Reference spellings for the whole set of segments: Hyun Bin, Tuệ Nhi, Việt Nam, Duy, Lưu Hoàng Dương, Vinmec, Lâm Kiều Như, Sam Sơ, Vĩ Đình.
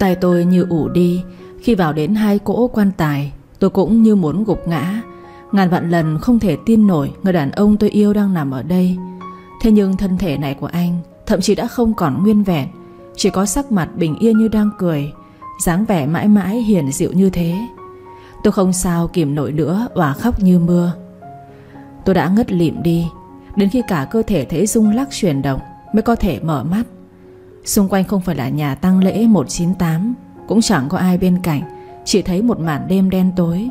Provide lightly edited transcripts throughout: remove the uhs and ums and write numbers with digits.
Tay tôi như ủ đi. Khi vào đến hai cỗ quan tài, tôi cũng như muốn gục ngã. Ngàn vạn lần không thể tin nổi người đàn ông tôi yêu đang nằm ở đây. Thế nhưng thân thể này của anh thậm chí đã không còn nguyên vẹn, chỉ có sắc mặt bình yên như đang cười, dáng vẻ mãi mãi hiền dịu như thế. Tôi không sao kìm nổi nữa, òa khóc như mưa. Tôi đã ngất lịm đi, đến khi cả cơ thể thấy rung lắc chuyển động mới có thể mở mắt. Xung quanh không phải là nhà tang lễ 198, cũng chẳng có ai bên cạnh, chỉ thấy một màn đêm đen tối.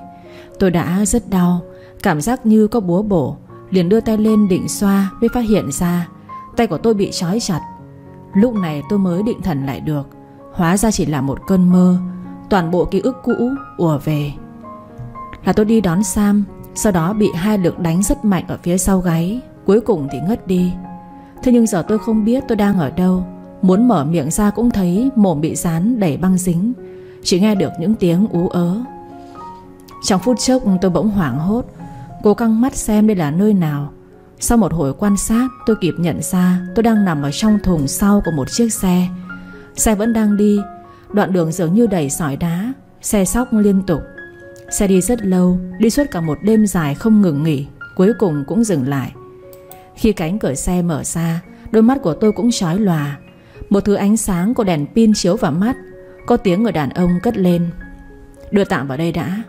Tôi đã rất đau, cảm giác như có búa bổ, liền đưa tay lên định xoa mới phát hiện ra tay của tôi bị trói chặt. Lúc này tôi mới định thần lại được, hóa ra chỉ là một cơn mơ. Toàn bộ ký ức cũ ùa về. Là tôi đi đón Sam, sau đó bị hai lực đánh rất mạnh ở phía sau gáy, cuối cùng thì ngất đi. Thế nhưng giờ tôi không biết tôi đang ở đâu, muốn mở miệng ra cũng thấy mồm bị dán đầy băng dính, chỉ nghe được những tiếng ú ớ. Trong phút chốc tôi bỗng hoảng hốt, cố căng mắt xem đây là nơi nào. Sau một hồi quan sát, tôi kịp nhận ra tôi đang nằm ở trong thùng sau của một chiếc xe. Xe vẫn đang đi, đoạn đường dường như đầy sỏi đá, xe xóc liên tục. Xe đi rất lâu, đi suốt cả một đêm dài không ngừng nghỉ, cuối cùng cũng dừng lại. Khi cánh cửa xe mở ra, đôi mắt của tôi cũng chói lòa. Một thứ ánh sáng của đèn pin chiếu vào mắt. Có tiếng người đàn ông cất lên: "Đưa tạm vào đây đã."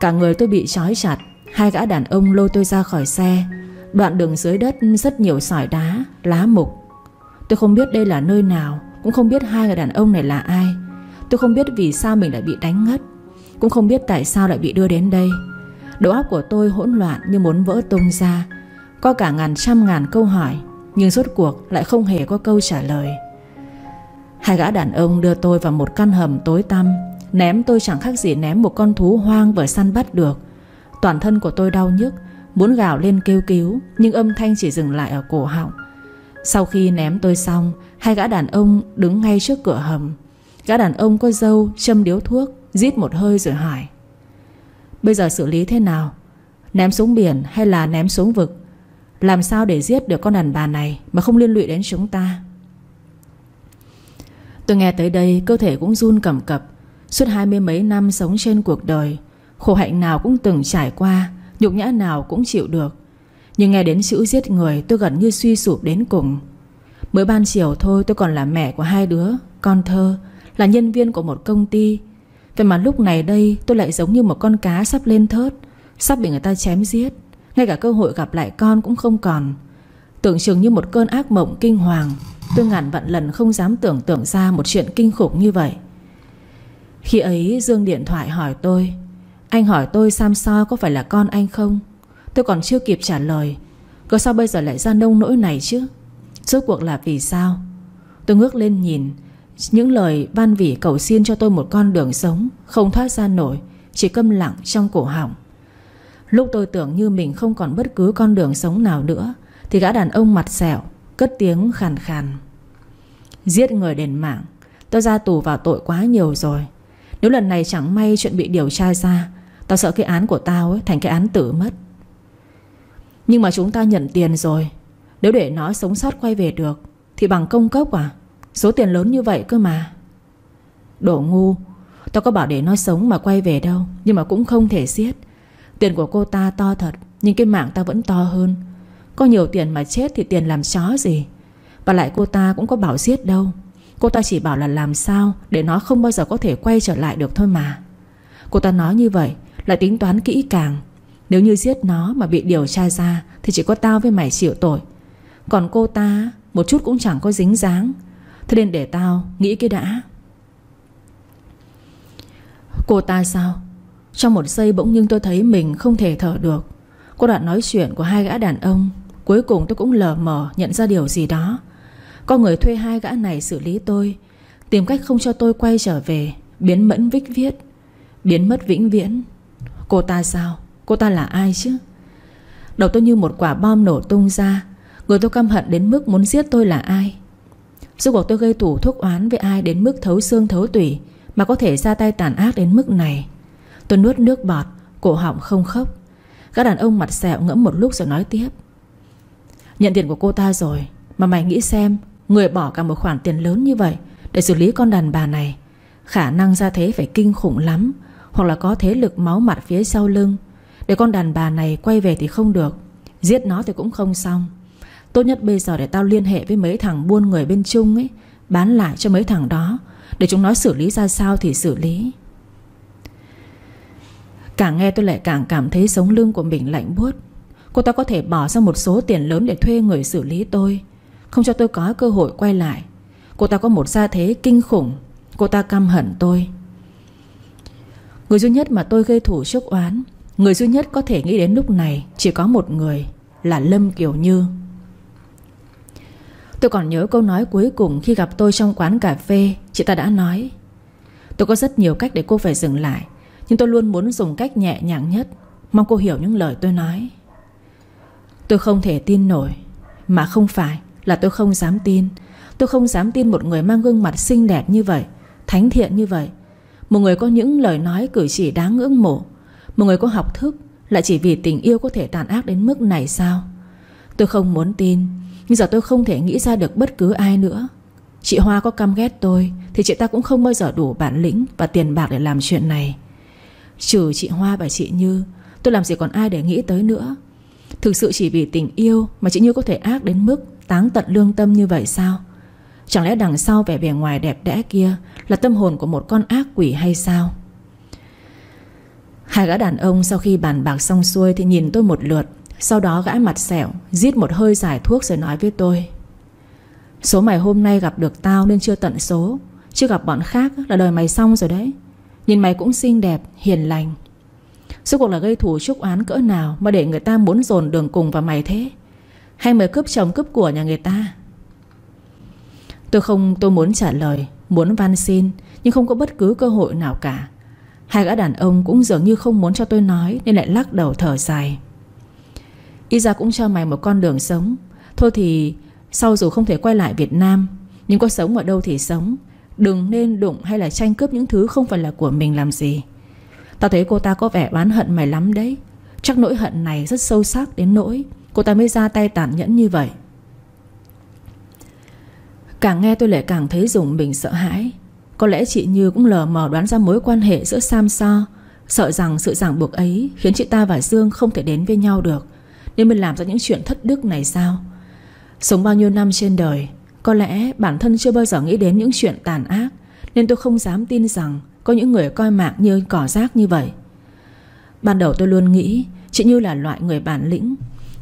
Cả người tôi bị trói chặt, hai gã đàn ông lôi tôi ra khỏi xe. Đoạn đường dưới đất rất nhiều sỏi đá, lá mục. Tôi không biết đây là nơi nào, cũng không biết hai người đàn ông này là ai. Tôi không biết vì sao mình lại bị đánh ngất, cũng không biết tại sao lại bị đưa đến đây. Đầu óc của tôi hỗn loạn như muốn vỡ tung ra, có cả ngàn trăm ngàn câu hỏi, nhưng rốt cuộc lại không hề có câu trả lời. Hai gã đàn ông đưa tôi vào một căn hầm tối tăm, ném tôi chẳng khác gì ném một con thú hoang vừa săn bắt được. Toàn thân của tôi đau nhức, muốn gào lên kêu cứu, nhưng âm thanh chỉ dừng lại ở cổ họng. Sau khi ném tôi xong, hai gã đàn ông đứng ngay trước cửa hầm. Gã đàn ông có râu, châm điếu thuốc, rít một hơi rồi hỏi: "Bây giờ xử lý thế nào? Ném xuống biển hay là ném xuống vực? Làm sao để giết được con đàn bà này mà không liên lụy đến chúng ta?" Tôi nghe tới đây, cơ thể cũng run cầm cập. Suốt 20 mấy năm sống trên cuộc đời, khổ hạnh nào cũng từng trải qua, nhục nhã nào cũng chịu được, nhưng nghe đến chữ giết người tôi gần như suy sụp đến cùng. Mới ban chiều thôi, tôi còn là mẹ của hai đứa con thơ, là nhân viên của một công ty. Vậy mà lúc này đây tôi lại giống như một con cá sắp lên thớt, sắp bị người ta chém giết. Ngay cả cơ hội gặp lại con cũng không còn. Tưởng chừng như một cơn ác mộng kinh hoàng, tôi ngàn vạn lần không dám tưởng tượng ra một chuyện kinh khủng như vậy. Khi ấy Dương điện thoại hỏi tôi: "Anh hỏi tôi Sam Sơ có phải là con anh không?" Tôi còn chưa kịp trả lời, có sao bây giờ lại ra nông nỗi này chứ? Rốt cuộc là vì sao? Tôi ngước lên nhìn, những lời van vỉ cầu xin cho tôi một con đường sống không thoát ra nổi, chỉ câm lặng trong cổ họng. Lúc tôi tưởng như mình không còn bất cứ con đường sống nào nữa, thì gã đàn ông mặt sẹo cất tiếng khàn khàn: "Giết người đền mạng. Tôi ra tù vào tội quá nhiều rồi. Nếu lần này chẳng may chuyện bị điều tra ra, tao sợ cái án của tao ấy thành cái án tử mất. Nhưng mà chúng ta nhận tiền rồi, nếu để nó sống sót quay về được thì bằng công cốc à? Số tiền lớn như vậy cơ mà." "Đồ ngu, tao có bảo để nó sống mà quay về đâu, nhưng mà cũng không thể giết. Tiền của cô ta to thật, nhưng cái mạng tao vẫn to hơn. Có nhiều tiền mà chết thì tiền làm chó gì. Và lại cô ta cũng có bảo giết đâu, cô ta chỉ bảo là làm sao để nó không bao giờ có thể quay trở lại được thôi mà. Cô ta nói như vậy là tính toán kỹ càng. Nếu như giết nó mà bị điều tra ra thì chỉ có tao với mày chịu tội, còn cô ta một chút cũng chẳng có dính dáng. Thế nên để tao nghĩ cái đã." "Cô ta sao?" Trong một giây bỗng nhưng tôi thấy mình không thể thở được. Cô đoạn nói chuyện của hai gã đàn ông, cuối cùng tôi cũng lờ mờ nhận ra điều gì đó. Có người thuê hai gã này xử lý tôi, tìm cách không cho tôi quay trở về, biến mẫn vĩnh viết, biến mất vĩnh viễn. Cô ta sao? Cô ta là ai chứ? Đầu tôi như một quả bom nổ tung ra. Người tôi căm hận đến mức muốn giết tôi là ai? Rốt cuộc tôi gây thù thuốc oán với ai đến mức thấu xương thấu tủy mà có thể ra tay tàn ác đến mức này? Tôi nuốt nước bọt, cổ họng không khóc. Các đàn ông mặt sẹo ngẫm một lúc rồi nói tiếp: "Nhận tiền của cô ta rồi, mà mày nghĩ xem, người bỏ cả một khoản tiền lớn như vậy để xử lý con đàn bà này, Khả năng ra thế phải kinh khủng lắm, hoặc là có thế lực máu mặt phía sau lưng. Để con đàn bà này quay về thì không được, giết nó thì cũng không xong. Tốt nhất bây giờ để tao liên hệ với mấy thằng buôn người bên Trung ấy, bán lại cho mấy thằng đó, để chúng nó xử lý ra sao thì xử lý. Càng nghe tôi lại càng cảm thấy sống lưng của mình lạnh buốt. Cô ta có thể bỏ ra một số tiền lớn để thuê người xử lý tôi, không cho tôi có cơ hội quay lại. Cô ta có một gia thế kinh khủng. Cô ta căm hận tôi. Người duy nhất mà tôi gây thù chuốc oán, người duy nhất có thể nghĩ đến lúc này chỉ có một người, là Lâm Kiều Như. Tôi còn nhớ câu nói cuối cùng khi gặp tôi trong quán cà phê. Chị ta đã nói: tôi có rất nhiều cách để cô phải dừng lại, nhưng tôi luôn muốn dùng cách nhẹ nhàng nhất. Mong cô hiểu những lời tôi nói. Tôi không thể tin nổi. Mà không phải là tôi không dám tin. Tôi không dám tin một người mang gương mặt xinh đẹp như vậy, thánh thiện như vậy, một người có những lời nói cử chỉ đáng ngưỡng mộ, một người có học thức, lại chỉ vì tình yêu có thể tàn ác đến mức này sao? Tôi không muốn tin. Nhưng giờ tôi không thể nghĩ ra được bất cứ ai nữa. Chị Hoa có căm ghét tôi thì chị ta cũng không bao giờ đủ bản lĩnh và tiền bạc để làm chuyện này. Trừ chị Hoa và chị Như, tôi làm gì còn ai để nghĩ tới nữa. Thực sự chỉ vì tình yêu mà chị Như có thể ác đến mức táng tận lương tâm như vậy sao? Chẳng lẽ đằng sau vẻ bề ngoài đẹp đẽ kia là tâm hồn của một con ác quỷ hay sao? Hai gã đàn ông sau khi bàn bạc xong xuôi thì nhìn tôi một lượt. Sau đó gã mặt sẹo rít một hơi giải thuốc rồi nói với tôi: số mày hôm nay gặp được tao nên chưa tận số, chứ gặp bọn khác là đời mày xong rồi đấy. Nhìn mày cũng xinh đẹp, hiền lành. Rốt cuộc là gây thù chuốc oán cỡ nào mà để người ta muốn dồn đường cùng vào mày thế? Hay mày cướp chồng cướp của nhà người ta? Tôi muốn trả lời, muốn van xin, nhưng không có bất cứ cơ hội nào cả. Hai gã đàn ông cũng dường như không muốn cho tôi nói nên lại lắc đầu thở dài: ít ra cũng cho mày một con đường sống. Thôi thì sau dù không thể quay lại Việt Nam, nhưng có sống ở đâu thì sống. Đừng nên đụng hay là tranh cướp những thứ không phải là của mình làm gì. Tao thấy cô ta có vẻ oán hận mày lắm đấy. Chắc nỗi hận này rất sâu sắc đến nỗi cô ta mới ra tay tàn nhẫn như vậy. Càng nghe tôi lại càng thấy rùng mình sợ hãi. Có lẽ chị Như cũng lờ mờ đoán ra mối quan hệ giữa Sam Sơ, sợ rằng sự ràng buộc ấy khiến chị ta và Dương không thể đến với nhau được, nên mình làm ra những chuyện thất đức này sao? Sống bao nhiêu năm trên đời, có lẽ bản thân chưa bao giờ nghĩ đến những chuyện tàn ác, nên tôi không dám tin rằng có những người coi mạng như cỏ rác như vậy. Ban đầu tôi luôn nghĩ chị Như là loại người bản lĩnh.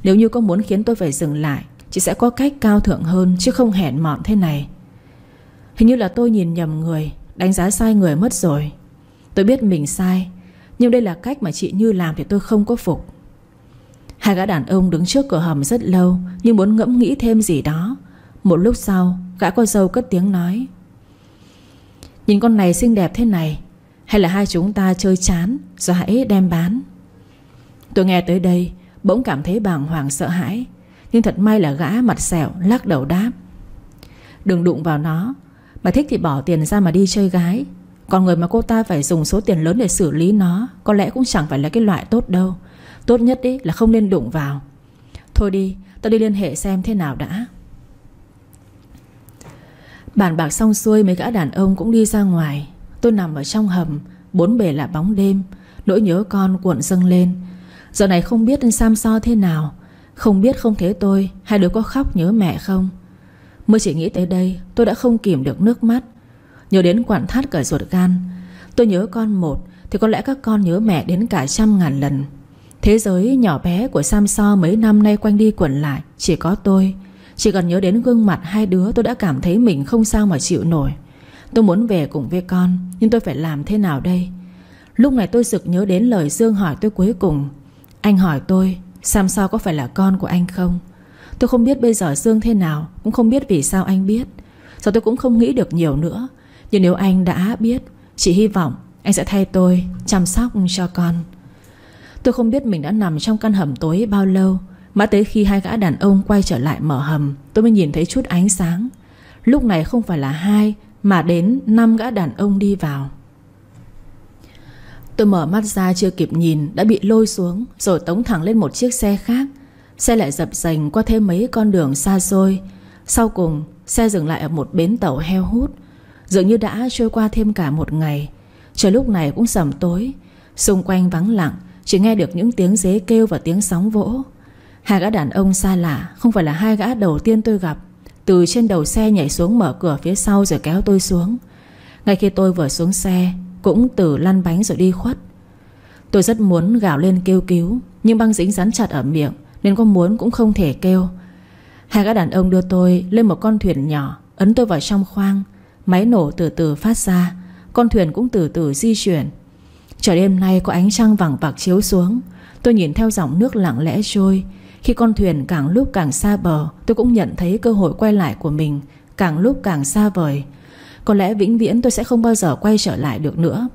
Nếu như có muốn khiến tôi phải dừng lại, chị sẽ có cách cao thượng hơn chứ không hèn mọn thế này. Hình như là tôi nhìn nhầm người, đánh giá sai người mất rồi. Tôi biết mình sai, nhưng đây là cách mà chị Như làm thì tôi không có phục. Hai gã đàn ông đứng trước cửa hầm rất lâu, nhưng muốn ngẫm nghĩ thêm gì đó. Một lúc sau, gã có râu cất tiếng nói: nhìn con này xinh đẹp thế này, hay là hai chúng ta chơi chán rồi hãy đem bán. Tôi nghe tới đây bỗng cảm thấy bàng hoàng sợ hãi, nhưng thật may là gã mặt sẹo lắc đầu đáp: đừng đụng vào nó. Mà thích thì bỏ tiền ra mà đi chơi gái. Còn người mà cô ta phải dùng số tiền lớn để xử lý nó, có lẽ cũng chẳng phải là cái loại tốt đâu. Tốt nhất ý là không nên đụng vào. Thôi đi, tao đi liên hệ xem thế nào đã. Bàn bạc xong xuôi, mấy gã đàn ông cũng đi ra ngoài. Tôi nằm ở trong hầm, bốn bề là bóng đêm. Nỗi nhớ con cuộn dâng lên. Giờ này không biết Sam Sơ thế nào, không biết không thấy tôi, hai đứa có khóc nhớ mẹ không. Mới chỉ nghĩ tới đây tôi đã không kìm được nước mắt, nhớ đến quặn thắt cả ruột gan. Tôi nhớ con một thì có lẽ các con nhớ mẹ đến cả trăm ngàn lần. Thế giới nhỏ bé của Sam Sơ mấy năm nay quanh đi quẩn lại chỉ có tôi. Chỉ cần nhớ đến gương mặt hai đứa tôi đã cảm thấy mình không sao mà chịu nổi. Tôi muốn về cùng với con, nhưng tôi phải làm thế nào đây? Lúc này tôi sực nhớ đến lời Dương hỏi tôi cuối cùng. Anh hỏi tôi Sam Sơ có phải là con của anh không? Tôi không biết bây giờ Dương thế nào, cũng không biết vì sao anh biết. Giờ tôi cũng không nghĩ được nhiều nữa. Nhưng nếu anh đã biết, chỉ hy vọng anh sẽ thay tôi chăm sóc cho con. Tôi không biết mình đã nằm trong căn hầm tối bao lâu, mãi tới khi hai gã đàn ông quay trở lại mở hầm, tôi mới nhìn thấy chút ánh sáng. Lúc này không phải là hai mà đến 5 gã đàn ông đi vào. Tôi mở mắt ra chưa kịp nhìn đã bị lôi xuống rồi tống thẳng lên một chiếc xe khác. Xe lại dập dềnh qua thêm mấy con đường xa xôi. Sau cùng xe dừng lại ở một bến tàu heo hút. Dường như đã trôi qua thêm cả một ngày. Trời lúc này cũng sẩm tối, xung quanh vắng lặng, chỉ nghe được những tiếng dế kêu và tiếng sóng vỗ. Hai gã đàn ông xa lạ, không phải là hai gã đầu tiên tôi gặp, từ trên đầu xe nhảy xuống mở cửa phía sau rồi kéo tôi xuống. Ngay khi tôi vừa xuống xe, cũng tự lăn bánh rồi đi khuất. Tôi rất muốn gào lên kêu cứu, nhưng băng dính dán chặt ở miệng nên có muốn cũng không thể kêu. Hai gã đàn ông đưa tôi lên một con thuyền nhỏ, ấn tôi vào trong khoang. Máy nổ từ từ phát ra, con thuyền cũng từ từ di chuyển. Trời đêm nay có ánh trăng vàng bạc chiếu xuống. Tôi nhìn theo dòng nước lặng lẽ trôi. Khi con thuyền càng lúc càng xa bờ, tôi cũng nhận thấy cơ hội quay lại của mình càng lúc càng xa vời. Có lẽ vĩnh viễn tôi sẽ không bao giờ quay trở lại được nữa.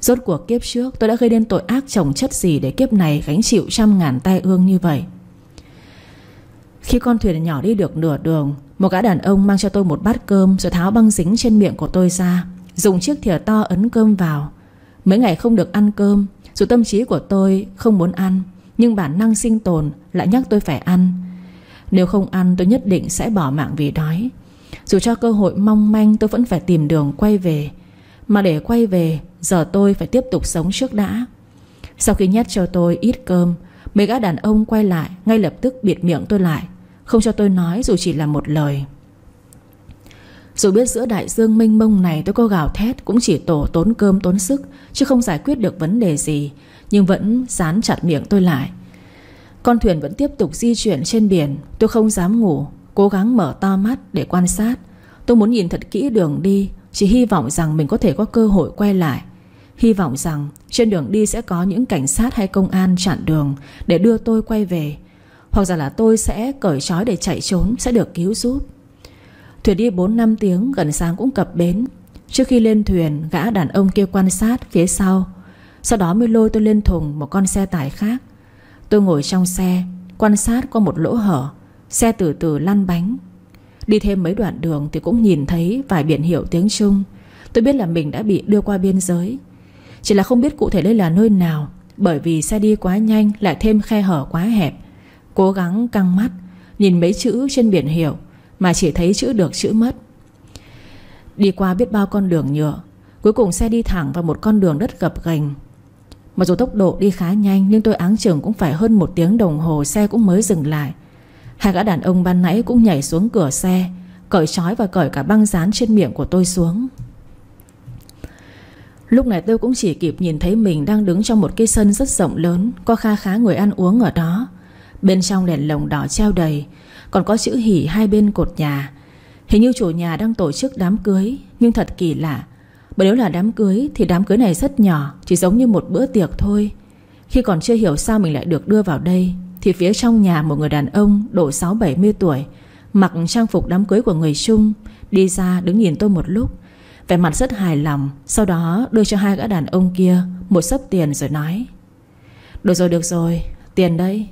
Rốt cuộc kiếp trước tôi đã gây nên tội ác chồng chất gì để kiếp này gánh chịu trăm ngàn tai ương như vậy. Khi con thuyền nhỏ đi được nửa đường, một gã đàn ông mang cho tôi một bát cơm rồi tháo băng dính trên miệng của tôi ra, dùng chiếc thìa to ấn cơm vào. Mấy ngày không được ăn cơm, dù tâm trí của tôi không muốn ăn, nhưng bản năng sinh tồn lại nhắc tôi phải ăn. Nếu không ăn tôi nhất định sẽ bỏ mạng vì đói. Dù cho cơ hội mong manh tôi vẫn phải tìm đường quay về. Mà để quay về, giờ tôi phải tiếp tục sống trước đã. Sau khi nhét cho tôi ít cơm, mấy gã đàn ông quay lại, ngay lập tức bịt miệng tôi lại, không cho tôi nói dù chỉ là một lời. Dù biết giữa đại dương mênh mông này tôi có gào thét cũng chỉ tổ tốn cơm tốn sức, chứ không giải quyết được vấn đề gì, nhưng vẫn dán chặt miệng tôi lại. Con thuyền vẫn tiếp tục di chuyển trên biển. Tôi không dám ngủ, cố gắng mở to mắt để quan sát. Tôi muốn nhìn thật kỹ đường đi, chỉ hy vọng rằng mình có thể có cơ hội quay lại. Hy vọng rằng trên đường đi sẽ có những cảnh sát hay công an chặn đường để đưa tôi quay về, hoặc giả là tôi sẽ cởi trói để chạy trốn sẽ được cứu giúp. Thuyền đi 4-5 tiếng, gần sáng cũng cập bến. Trước khi lên thuyền, gã đàn ông kia quan sát phía sau, sau đó mới lôi tôi lên thùng một con xe tải khác. Tôi ngồi trong xe, quan sát qua một lỗ hở. Xe từ từ lăn bánh. Đi thêm mấy đoạn đường thì cũng nhìn thấy vài biển hiệu tiếng Trung. Tôi biết là mình đã bị đưa qua biên giới, chỉ là không biết cụ thể đây là nơi nào. Bởi vì xe đi quá nhanh, lại thêm khe hở quá hẹp. Cố gắng căng mắt nhìn mấy chữ trên biển hiệu mà chỉ thấy chữ được chữ mất. Đi qua biết bao con đường nhựa, cuối cùng xe đi thẳng vào một con đường đất gập ghềnh. Mặc dù tốc độ đi khá nhanh, nhưng tôi áng chừng cũng phải hơn một tiếng đồng hồ xe cũng mới dừng lại. Hai gã đàn ông ban nãy cũng nhảy xuống cửa xe, cởi trói và cởi cả băng dán trên miệng của tôi xuống. Lúc này tôi cũng chỉ kịp nhìn thấy mình đang đứng trong một cái sân rất rộng lớn, có kha khá người ăn uống ở đó. Bên trong đèn lồng đỏ treo đầy, còn có chữ hỉ hai bên cột nhà. Hình như chủ nhà đang tổ chức đám cưới, nhưng thật kỳ lạ, bởi nếu là đám cưới thì đám cưới này rất nhỏ, chỉ giống như một bữa tiệc thôi. Khi còn chưa hiểu sao mình lại được đưa vào đây, thì phía trong nhà một người đàn ông độ 60-70 tuổi, mặc trang phục đám cưới của người Trung, đi ra đứng nhìn tôi một lúc, vẻ mặt rất hài lòng. Sau đó đưa cho hai gã đàn ông kia một xấp tiền rồi nói: Được rồi, tiền đây.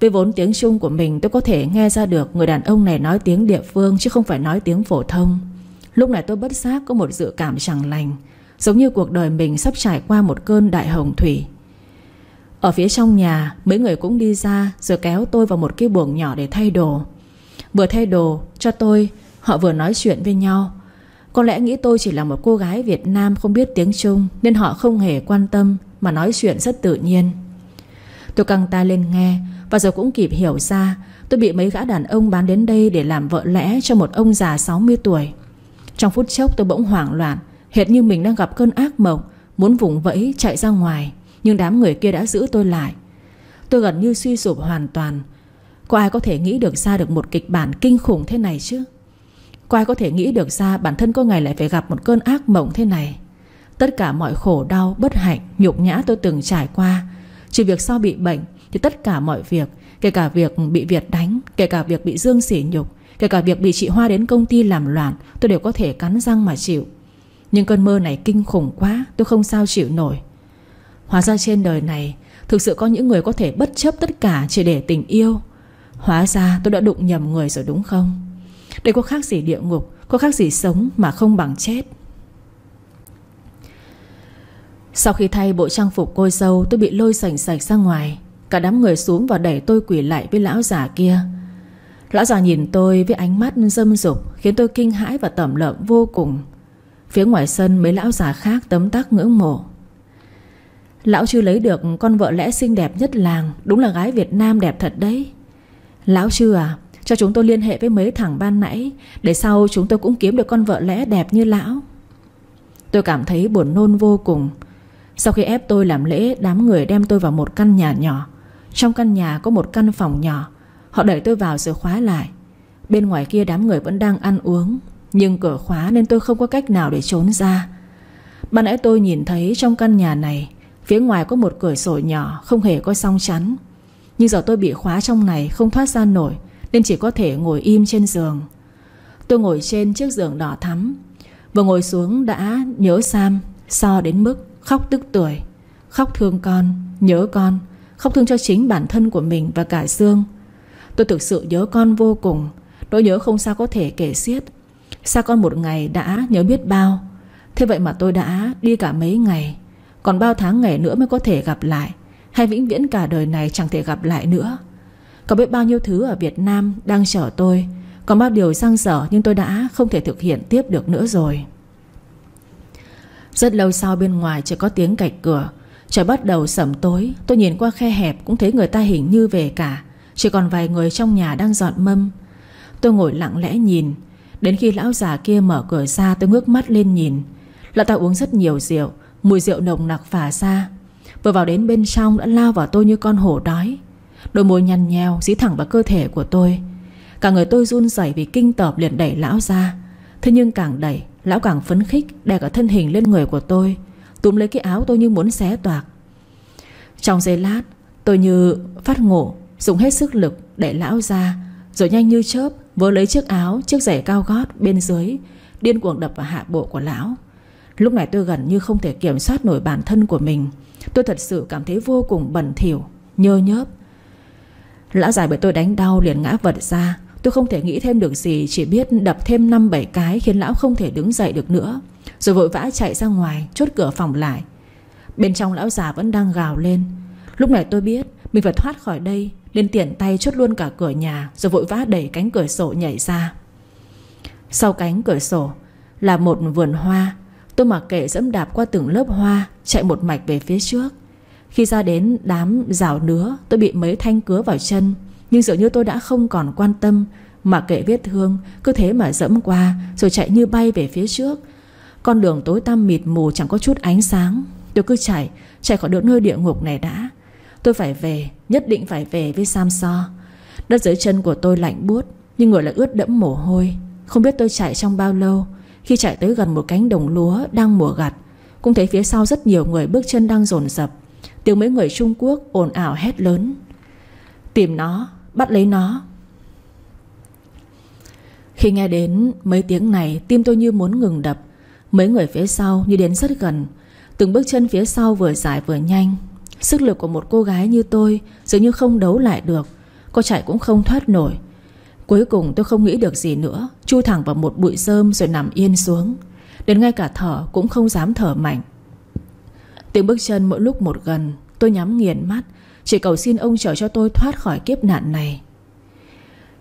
Với vốn tiếng Trung của mình, tôi có thể nghe ra được người đàn ông này nói tiếng địa phương chứ không phải nói tiếng phổ thông. Lúc này tôi bất giác có một dự cảm chẳng lành, giống như cuộc đời mình sắp trải qua một cơn đại hồng thủy. Ở phía trong nhà, mấy người cũng đi ra rồi kéo tôi vào một cái buồng nhỏ để thay đồ. Vừa thay đồ cho tôi, họ vừa nói chuyện với nhau. Có lẽ nghĩ tôi chỉ là một cô gái Việt Nam không biết tiếng Trung nên họ không hề quan tâm mà nói chuyện rất tự nhiên. Tôi căng tai lên nghe, và rồi cũng kịp hiểu ra tôi bị mấy gã đàn ông bán đến đây để làm vợ lẽ cho một ông già 60 tuổi. Trong phút chốc tôi bỗng hoảng loạn, hệt như mình đang gặp cơn ác mộng, muốn vùng vẫy chạy ra ngoài, nhưng đám người kia đã giữ tôi lại. Tôi gần như suy sụp hoàn toàn. Có ai có thể nghĩ được ra được một kịch bản kinh khủng thế này chứ? Có ai có thể nghĩ được ra bản thân có ngày lại phải gặp một cơn ác mộng thế này? Tất cả mọi khổ đau, bất hạnh, nhục nhã tôi từng trải qua, trừ việc sau bị bệnh, thì tất cả mọi việc, kể cả việc bị Việt đánh, kể cả việc bị Dương sỉ nhục, kể cả việc bị chị Hoa đến công ty làm loạn, tôi đều có thể cắn răng mà chịu. Nhưng cơn mơ này kinh khủng quá, tôi không sao chịu nổi. Hóa ra trên đời này thực sự có những người có thể bất chấp tất cả chỉ để tình yêu. Hóa ra tôi đã đụng nhầm người rồi đúng không? Đây có khác gì địa ngục, có khác gì sống mà không bằng chết. Sau khi thay bộ trang phục cô dâu, tôi bị lôi sành sạch ra ngoài. Cả đám người xuống và đẩy tôi quỳ lại với lão già kia. Lão già nhìn tôi với ánh mắt dâm dục khiến tôi kinh hãi và tẩm lợm vô cùng. Phía ngoài sân mấy lão già khác tấm tắc ngưỡng mộ. Lão Chư lấy được con vợ lẽ xinh đẹp nhất làng, đúng là gái Việt Nam đẹp thật đấy. Lão Chư à, cho chúng tôi liên hệ với mấy thằng ban nãy, để sau chúng tôi cũng kiếm được con vợ lẽ đẹp như lão. Tôi cảm thấy buồn nôn vô cùng. Sau khi ép tôi làm lễ, đám người đem tôi vào một căn nhà nhỏ. Trong căn nhà có một căn phòng nhỏ. Họ đẩy tôi vào rồi khóa lại. Bên ngoài kia đám người vẫn đang ăn uống, nhưng cửa khóa nên tôi không có cách nào để trốn ra. Ban nãy tôi nhìn thấy trong căn nhà này, phía ngoài có một cửa sổ nhỏ không hề có song chắn. Nhưng giờ tôi bị khóa trong này không thoát ra nổi, nên chỉ có thể ngồi im trên giường. Tôi ngồi trên chiếc giường đỏ thắm. Vừa ngồi xuống đã nhớ Sam Sơ đến mức khóc tức tưởi. Khóc thương con, nhớ con, khóc thương cho chính bản thân của mình và cả Dương. Tôi thực sự nhớ con vô cùng. Nỗi nhớ không sao có thể kể xiết. Xa con một ngày đã nhớ biết bao. Thế vậy mà tôi đã đi cả mấy ngày. Còn bao tháng ngày nữa mới có thể gặp lại, hay vĩnh viễn cả đời này chẳng thể gặp lại nữa. Có biết bao nhiêu thứ ở Việt Nam đang chờ tôi, còn bao điều dang dở nhưng tôi đã không thể thực hiện tiếp được nữa rồi. Rất lâu sau bên ngoài chỉ có tiếng cạch cửa. Trời bắt đầu sẩm tối. Tôi nhìn qua khe hẹp cũng thấy người ta hình như về cả. Chỉ còn vài người trong nhà đang dọn mâm. Tôi ngồi lặng lẽ nhìn. Đến khi lão già kia mở cửa ra, tôi ngước mắt lên nhìn. Lão ta uống rất nhiều rượu, mùi rượu nồng nặc phả ra. Vừa vào đến bên trong đã lao vào tôi như con hổ đói. Đôi môi nhăn nheo dí thẳng vào cơ thể của tôi. Cả người tôi run rẩy vì kinh tởm, liền đẩy lão ra. Thế nhưng càng đẩy, lão càng phấn khích, đè cả thân hình lên người của tôi, túm lấy cái áo tôi như muốn xé toạc. Trong giây lát, tôi như phát ngộ, dùng hết sức lực đẩy lão ra, rồi nhanh như chớp vớ lấy chiếc áo, chiếc giày cao gót bên dưới, điên cuồng đập vào hạ bộ của lão. Lúc này tôi gần như không thể kiểm soát nổi bản thân của mình. Tôi thật sự cảm thấy vô cùng bẩn thỉu, nhơ nhớp. Lão già bị tôi đánh đau liền ngã vật ra. Tôi không thể nghĩ thêm được gì, chỉ biết đập thêm 5-7 cái khiến lão không thể đứng dậy được nữa, rồi vội vã chạy ra ngoài, chốt cửa phòng lại. Bên trong lão già vẫn đang gào lên. Lúc này tôi biết mình phải thoát khỏi đây, liền tiện tay chốt luôn cả cửa nhà, rồi vội vã đẩy cánh cửa sổ nhảy ra. Sau cánh cửa sổ là một vườn hoa. Tôi mặc kệ dẫm đạp qua từng lớp hoa, chạy một mạch về phía trước. Khi ra đến đám rào nứa, tôi bị mấy thanh cứa vào chân, nhưng dường như tôi đã không còn quan tâm, mặc kệ vết thương, cứ thế mà dẫm qua rồi chạy như bay về phía trước. Con đường tối tăm mịt mù chẳng có chút ánh sáng. Tôi cứ chạy khỏi được nơi địa ngục này đã. Tôi phải về, nhất định phải về với Sam Sơ. Đất dưới chân của tôi lạnh buốt, nhưng người lại ướt đẫm mồ hôi. Không biết tôi chạy trong bao lâu. Khi chạy tới gần một cánh đồng lúa đang mùa gặt, cũng thấy phía sau rất nhiều người bước chân đang dồn dập. Tiếng mấy người Trung Quốc ồn ào hét lớn: "Tìm nó, bắt lấy nó." Khi nghe đến mấy tiếng này, tim tôi như muốn ngừng đập. Mấy người phía sau như đến rất gần, từng bước chân phía sau vừa dài vừa nhanh. Sức lực của một cô gái như tôi dường như không đấu lại được, có chạy cũng không thoát nổi. Cuối cùng tôi không nghĩ được gì nữa, chui thẳng vào một bụi rơm rồi nằm yên xuống. Đến ngay cả thở cũng không dám thở mạnh. Tiếng bước chân mỗi lúc một gần. Tôi nhắm nghiền mắt, chỉ cầu xin ông trời cho tôi thoát khỏi kiếp nạn này.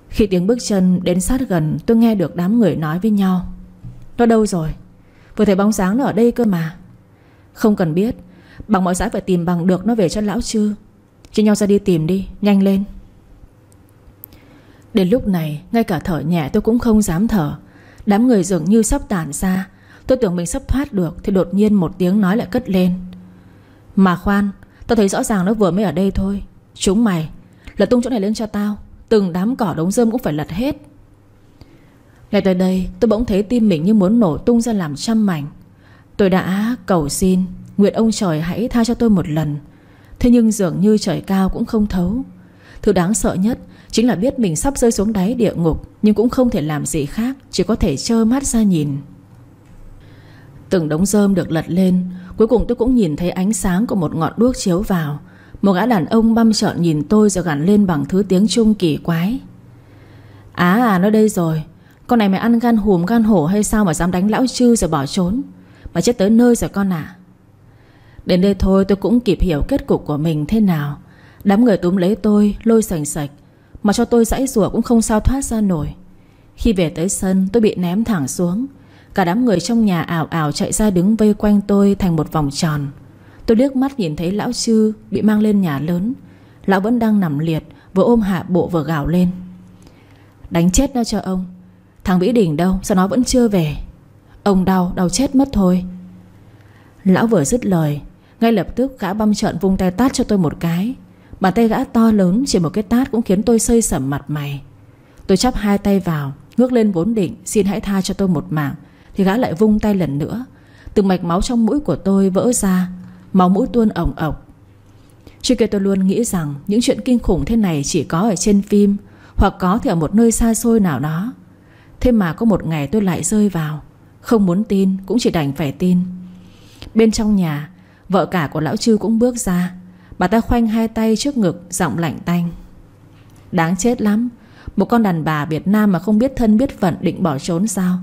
Khi tiếng bước chân đến sát gần, tôi nghe được đám người nói với nhau: "Nó đâu rồi? Vừa thấy bóng dáng nó ở đây cơ mà." "Không cần biết, bằng mọi giá phải tìm bằng được nó về cho lão Chư. Chia nhau ra đi tìm đi, nhanh lên." Đến lúc này, ngay cả thở nhẹ tôi cũng không dám thở. Đám người dường như sắp tản ra. Tôi tưởng mình sắp thoát được thì đột nhiên một tiếng nói lại cất lên: "Mà khoan, tao thấy rõ ràng nó vừa mới ở đây thôi. Chúng mày, lật tung chỗ này lên cho tao. Từng đám cỏ đống rơm cũng phải lật hết." Ngay tới đây, tôi bỗng thấy tim mình như muốn nổ tung ra làm trăm mảnh. Tôi đã cầu xin, nguyện ông trời hãy tha cho tôi một lần. Thế nhưng dường như trời cao cũng không thấu. Thứ đáng sợ nhất chính là biết mình sắp rơi xuống đáy địa ngục, nhưng cũng không thể làm gì khác, chỉ có thể trơ mắt ra nhìn. Từng đống rơm được lật lên. Cuối cùng tôi cũng nhìn thấy ánh sáng của một ngọn đuốc chiếu vào. Một gã đàn ông băm trợn nhìn tôi rồi gằn lên bằng thứ tiếng Trung kỳ quái: "À, nó đây rồi. Con này mày ăn gan hùm gan hổ hay sao mà dám đánh lão Chư rồi bỏ trốn? Mà chết tới nơi rồi con ạ." Đến đây thôi tôi cũng kịp hiểu kết cục của mình thế nào. Đám người túm lấy tôi lôi sành sạch. mà cho tôi giãy giụa cũng không sao thoát ra nổi. Khi về tới sân, tôi bị ném thẳng xuống. Cả đám người trong nhà ào ào chạy ra đứng vây quanh tôi thành một vòng tròn. Tôi liếc mắt nhìn thấy lão Chư bị mang lên nhà lớn. Lão vẫn đang nằm liệt, vừa ôm hạ bộ vừa gào lên: đánh chết nó cho ông! Thằng Vĩ Đình đâu, sao nó vẫn chưa về? Ông đau chết mất thôi. Lão vừa dứt lời, ngay lập tức gã băm trợn vung tay tát cho tôi một cái. Bàn tay gã to lớn, chỉ một cái tát cũng khiến tôi xây sẩm mặt mày. Tôi chắp hai tay vào, ngước lên vốn định xin hãy tha cho tôi một mạng, thì gã lại vung tay lần nữa. Từng mạch máu trong mũi của tôi vỡ ra, máu mũi tuôn ồng ộc. Trước kia tôi luôn nghĩ rằng những chuyện kinh khủng thế này chỉ có ở trên phim, hoặc có thì ở một nơi xa xôi nào đó. Thế mà có một ngày tôi lại rơi vào. Không muốn tin cũng chỉ đành phải tin. Bên trong nhà, vợ cả của lão Chư cũng bước ra. Bà ta khoanh hai tay trước ngực, giọng lạnh tanh: đáng chết lắm, một con đàn bà Việt Nam mà không biết thân biết phận định bỏ trốn sao?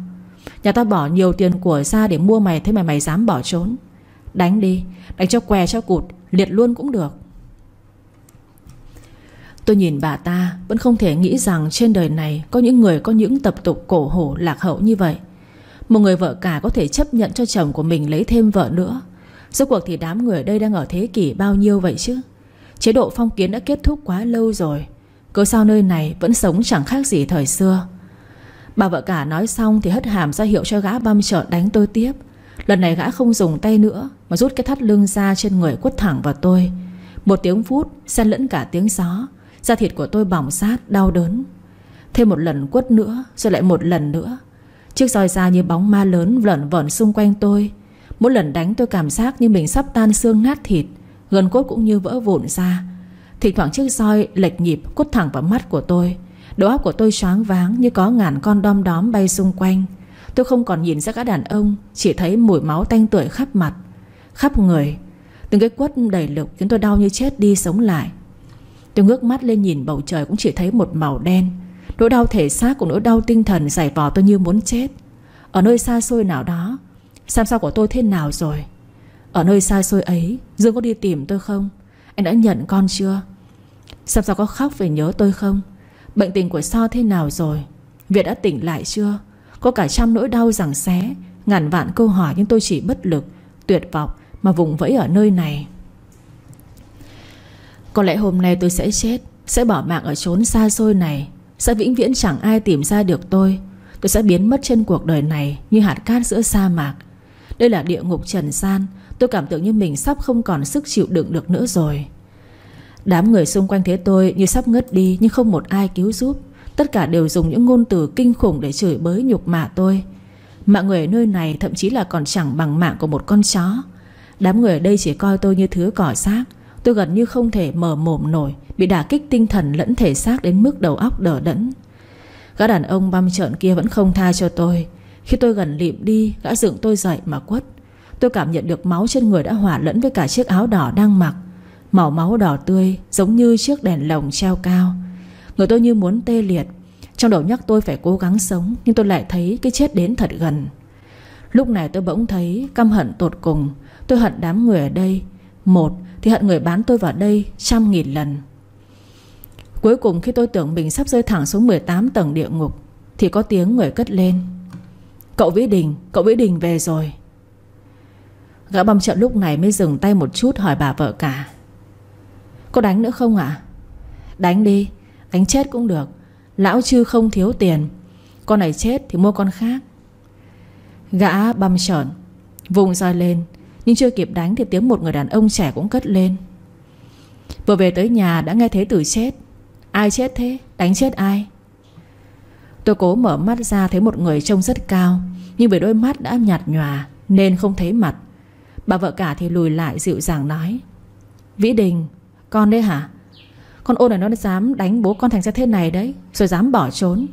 Nhà ta bỏ nhiều tiền của ra để mua mày, thế mà mày dám bỏ trốn. Đánh đi, đánh cho què cho cụt, liệt luôn cũng được. Tôi nhìn bà ta, vẫn không thể nghĩ rằng trên đời này có những người có những tập tục cổ hủ lạc hậu như vậy. Một người vợ cả có thể chấp nhận cho chồng của mình lấy thêm vợ nữa. Rốt cuộc thì đám người ở đây đang ở thế kỷ bao nhiêu vậy chứ? Chế độ phong kiến đã kết thúc quá lâu rồi, cớ sao nơi này vẫn sống chẳng khác gì thời xưa? Bà vợ cả nói xong thì hất hàm ra hiệu cho gã băm trợn đánh tôi tiếp. Lần này gã không dùng tay nữa, mà rút cái thắt lưng ra trên người quất thẳng vào tôi. Một tiếng phút xen lẫn cả tiếng gió, da thịt của tôi bỏng sát đau đớn. Thêm một lần quất nữa, rồi lại một lần nữa. Chiếc roi da như bóng ma lớn lởn vởn xung quanh tôi. Mỗi lần đánh tôi cảm giác như mình sắp tan xương nát thịt, gân cốt cũng như vỡ vụn ra. Thỉnh thoảng chiếc roi lệch nhịp quất thẳng vào mắt của tôi. Đầu óc của tôi choáng váng như có ngàn con đom đóm bay xung quanh. Tôi không còn nhìn ra gã đàn ông, chỉ thấy mùi máu tanh tưởi khắp mặt, khắp người. Từng cái quất đầy lực khiến tôi đau như chết đi sống lại. Tôi ngước mắt lên nhìn bầu trời cũng chỉ thấy một màu đen. Nỗi đau thể xác cùng nỗi đau tinh thần giày vò tôi như muốn chết. Ở nơi xa xôi nào đó, Sam Sơ của tôi thế nào rồi? Ở nơi xa xôi ấy, Dương có đi tìm tôi không? Anh đã nhận con chưa? Sam Sơ có khóc về nhớ tôi không? Bệnh tình của So thế nào rồi? Việt đã tỉnh lại chưa? Có cả trăm nỗi đau giằng xé, ngàn vạn câu hỏi, nhưng tôi chỉ bất lực, tuyệt vọng mà vùng vẫy ở nơi này. Có lẽ hôm nay tôi sẽ chết, sẽ bỏ mạng ở chốn xa xôi này, sẽ vĩnh viễn chẳng ai tìm ra được tôi. Tôi sẽ biến mất trên cuộc đời này như hạt cát giữa sa mạc. Đây là địa ngục trần gian. Tôi cảm tưởng như mình sắp không còn sức chịu đựng được nữa rồi. Đám người xung quanh thế tôi như sắp ngất đi, nhưng không một ai cứu giúp. Tất cả đều dùng những ngôn từ kinh khủng để chửi bới nhục mạ tôi. Mạng người ở nơi này thậm chí là còn chẳng bằng mạng của một con chó. Đám người ở đây chỉ coi tôi như thứ cỏ xác. Tôi gần như không thể mở mồm nổi, bị đả kích tinh thần lẫn thể xác đến mức đầu óc đờ đẫn. Gã đàn ông băm trợn kia vẫn không tha cho tôi. Khi tôi gần lịm đi, gã dựng tôi dậy mà quất. Tôi cảm nhận được máu trên người đã hòa lẫn với cả chiếc áo đỏ đang mặc. Màu máu đỏ tươi giống như chiếc đèn lồng treo cao. Người tôi như muốn tê liệt. Trong đầu nhắc tôi phải cố gắng sống, nhưng tôi lại thấy cái chết đến thật gần. Lúc này tôi bỗng thấy căm hận tột cùng. Tôi hận đám người ở đây. Một thì hận người bán tôi vào đây 100.000 lần. Cuối cùng khi tôi tưởng mình sắp rơi thẳng xuống 18 tầng địa ngục, thì có tiếng người cất lên: cậu Vĩ Đình về rồi. Gã băm trợn lúc này mới dừng tay một chút, hỏi bà vợ cả: có đánh nữa không ạ? Đánh đi, đánh chết cũng được. Lão Chư không thiếu tiền, con này chết thì mua con khác. Gã băm trợn vùng roi lên, nhưng chưa kịp đánh thì tiếng một người đàn ông trẻ cũng cất lên: vừa về tới nhà đã nghe thấy từ chết. Ai chết thế? Đánh chết ai? Tôi cố mở mắt ra, thấy một người trông rất cao, nhưng vì đôi mắt đã nhạt nhòa nên không thấy mặt. Bà vợ cả thì lùi lại dịu dàng nói: Vĩ Đình, con đấy hả? Con ôn này nó dám đánh bố con thành ra thế này đấy, rồi dám bỏ trốn.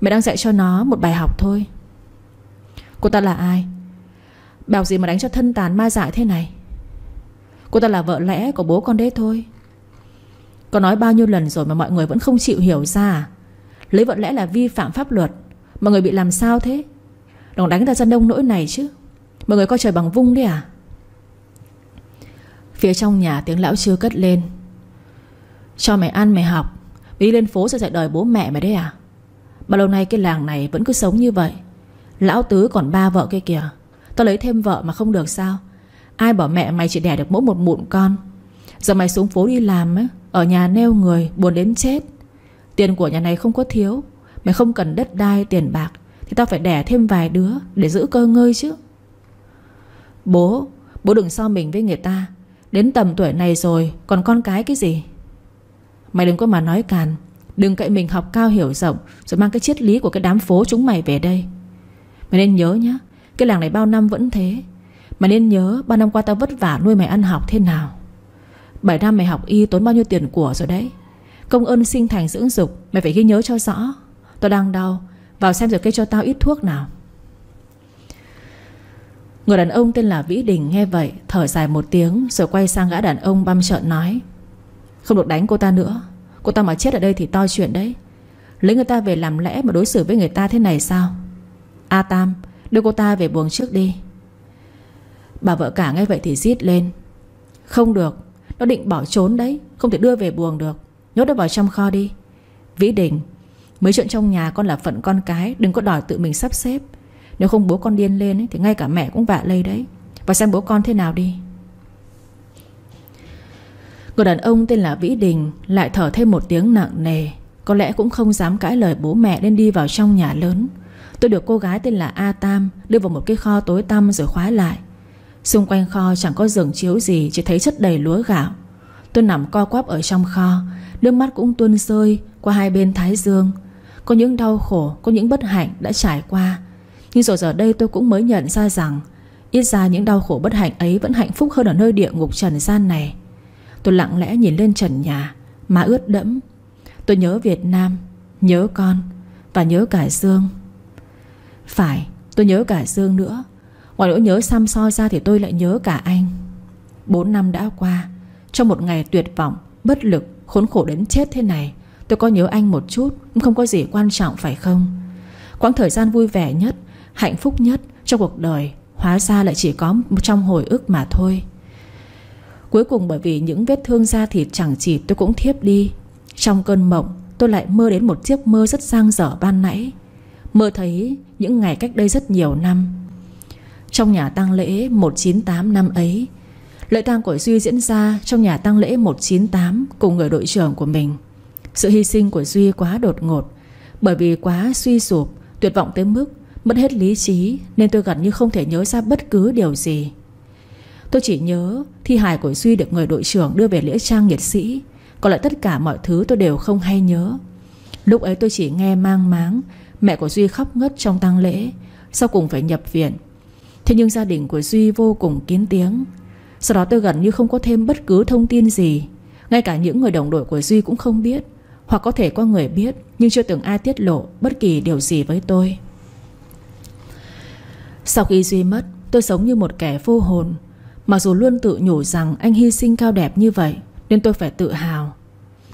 Mẹ đang dạy cho nó một bài học thôi. Cô ta là ai? Bảo gì mà đánh cho thân tàn ma dại thế này? Cô ta là vợ lẽ của bố con đấy thôi. Con nói bao nhiêu lần rồi mà mọi người vẫn không chịu hiểu ra à? Lấy vợ lẽ là vi phạm pháp luật. Mọi người bị làm sao thế? Đừng đánh ta ra nông nỗi này chứ. Mọi người coi trời bằng vung đấy à? Phía trong nhà tiếng lão Chư cất lên: cho mày ăn mày học, Ý lên phố sẽ dạy đời bố mẹ mày đấy à? Bao lâu nay cái làng này vẫn cứ sống như vậy. Lão Tứ còn 3 vợ kia kìa. Tao lấy thêm vợ mà không được sao? Ai bảo mẹ mày chỉ đẻ được mỗi một mụn con. Giờ mày xuống phố đi làm ấy, ở nhà neo người buồn đến chết. Tiền của nhà này không có thiếu. Mày không cần đất đai tiền bạc thì tao phải đẻ thêm vài đứa để giữ cơ ngơi chứ. Bố đừng so mình với người ta. Đến tầm tuổi này rồi còn con cái gì? Mày đừng có mà nói càn. Đừng cậy mình học cao hiểu rộng rồi mang cái triết lý của cái đám phố chúng mày về đây. Mày nên nhớ nhá, cái làng này bao năm vẫn thế. Mày nên nhớ bao năm qua tao vất vả nuôi mày ăn học thế nào. 7 năm mày học y tốn bao nhiêu tiền của rồi đấy. Công ơn sinh thành dưỡng dục mày phải ghi nhớ cho rõ. Tao đang đau, vào xem rồi kê cho tao ít thuốc nào. Người đàn ông tên là Vĩ Đình nghe vậy thở dài một tiếng rồi quay sang gã đàn ông băm trợn nói: Không được đánh cô ta nữa. Cô ta mà chết ở đây thì to chuyện đấy. Lấy người ta về làm lẽ mà đối xử với người ta thế này sao? A Tam, đưa cô ta về buồng trước đi. Bà vợ cả nghe vậy thì rít lên: Không được, nó định bỏ trốn đấy. Không thể đưa về buồng được. Nhốt nó vào trong kho đi. Vĩ Đình, mấy chuyện trong nhà con là phận con cái, đừng có đòi tự mình sắp xếp. Nếu không bố con điên lên ấy, thì ngay cả mẹ cũng vạ lây đấy. Và xem bố con thế nào đi. Người đàn ông tên là Vĩ Đình lại thở thêm một tiếng nặng nề. Có lẽ cũng không dám cãi lời bố mẹ nên đi vào trong nhà lớn. Tôi được cô gái tên là A Tam đưa vào một cái kho tối tăm rồi khóa lại. Xung quanh kho chẳng có giường chiếu gì, chỉ thấy chất đầy lúa gạo. Tôi nằm co quắp ở trong kho, nước mắt cũng tuôn rơi qua hai bên thái dương. Có những đau khổ, có những bất hạnh đã trải qua. Nhưng rồi giờ đây tôi cũng mới nhận ra rằng ít ra những đau khổ bất hạnh ấy vẫn hạnh phúc hơn ở nơi địa ngục trần gian này. Tôi lặng lẽ nhìn lên trần nhà má ướt đẫm. Tôi nhớ Việt Nam, nhớ con và nhớ cả Dương. Phải, tôi nhớ cả Dương nữa. Ngoài nỗi nhớ Sam Sơ ra thì tôi lại nhớ cả anh. 4 năm đã qua. Trong một ngày tuyệt vọng, bất lực, khốn khổ đến chết thế này, tôi có nhớ anh một chút cũng không có gì quan trọng phải không? Quãng thời gian vui vẻ nhất, hạnh phúc nhất trong cuộc đời hóa ra lại chỉ có trong hồi ức mà thôi. Cuối cùng bởi vì những vết thương da thịt chẳng chịt tôi cũng thiếp đi. Trong cơn mộng tôi lại mơ đến một giấc mơ rất dang dở ban nãy. Mơ thấy những ngày cách đây rất nhiều năm, trong nhà tang lễ 198 năm ấy. Lễ tang của Duy diễn ra trong nhà tang lễ 198 cùng người đội trưởng của mình. Sự hy sinh của Duy quá đột ngột. Bởi vì quá suy sụp, tuyệt vọng tới mức mất hết lý trí nên tôi gần như không thể nhớ ra bất cứ điều gì. Tôi chỉ nhớ thi hài của Duy được người đội trưởng đưa về nghĩa trang liệt sĩ. Còn lại tất cả mọi thứ tôi đều không hay nhớ. Lúc ấy tôi chỉ nghe mang máng mẹ của Duy khóc ngất trong tang lễ, sau cùng phải nhập viện. Thế nhưng gia đình của Duy vô cùng kín tiếng. Sau đó tôi gần như không có thêm bất cứ thông tin gì. Ngay cả những người đồng đội của Duy cũng không biết. Hoặc có thể có người biết nhưng chưa từng ai tiết lộ bất kỳ điều gì với tôi. Sau khi Duy mất, tôi sống như một kẻ vô hồn. Mặc dù luôn tự nhủ rằng anh hy sinh cao đẹp như vậy nên tôi phải tự hào.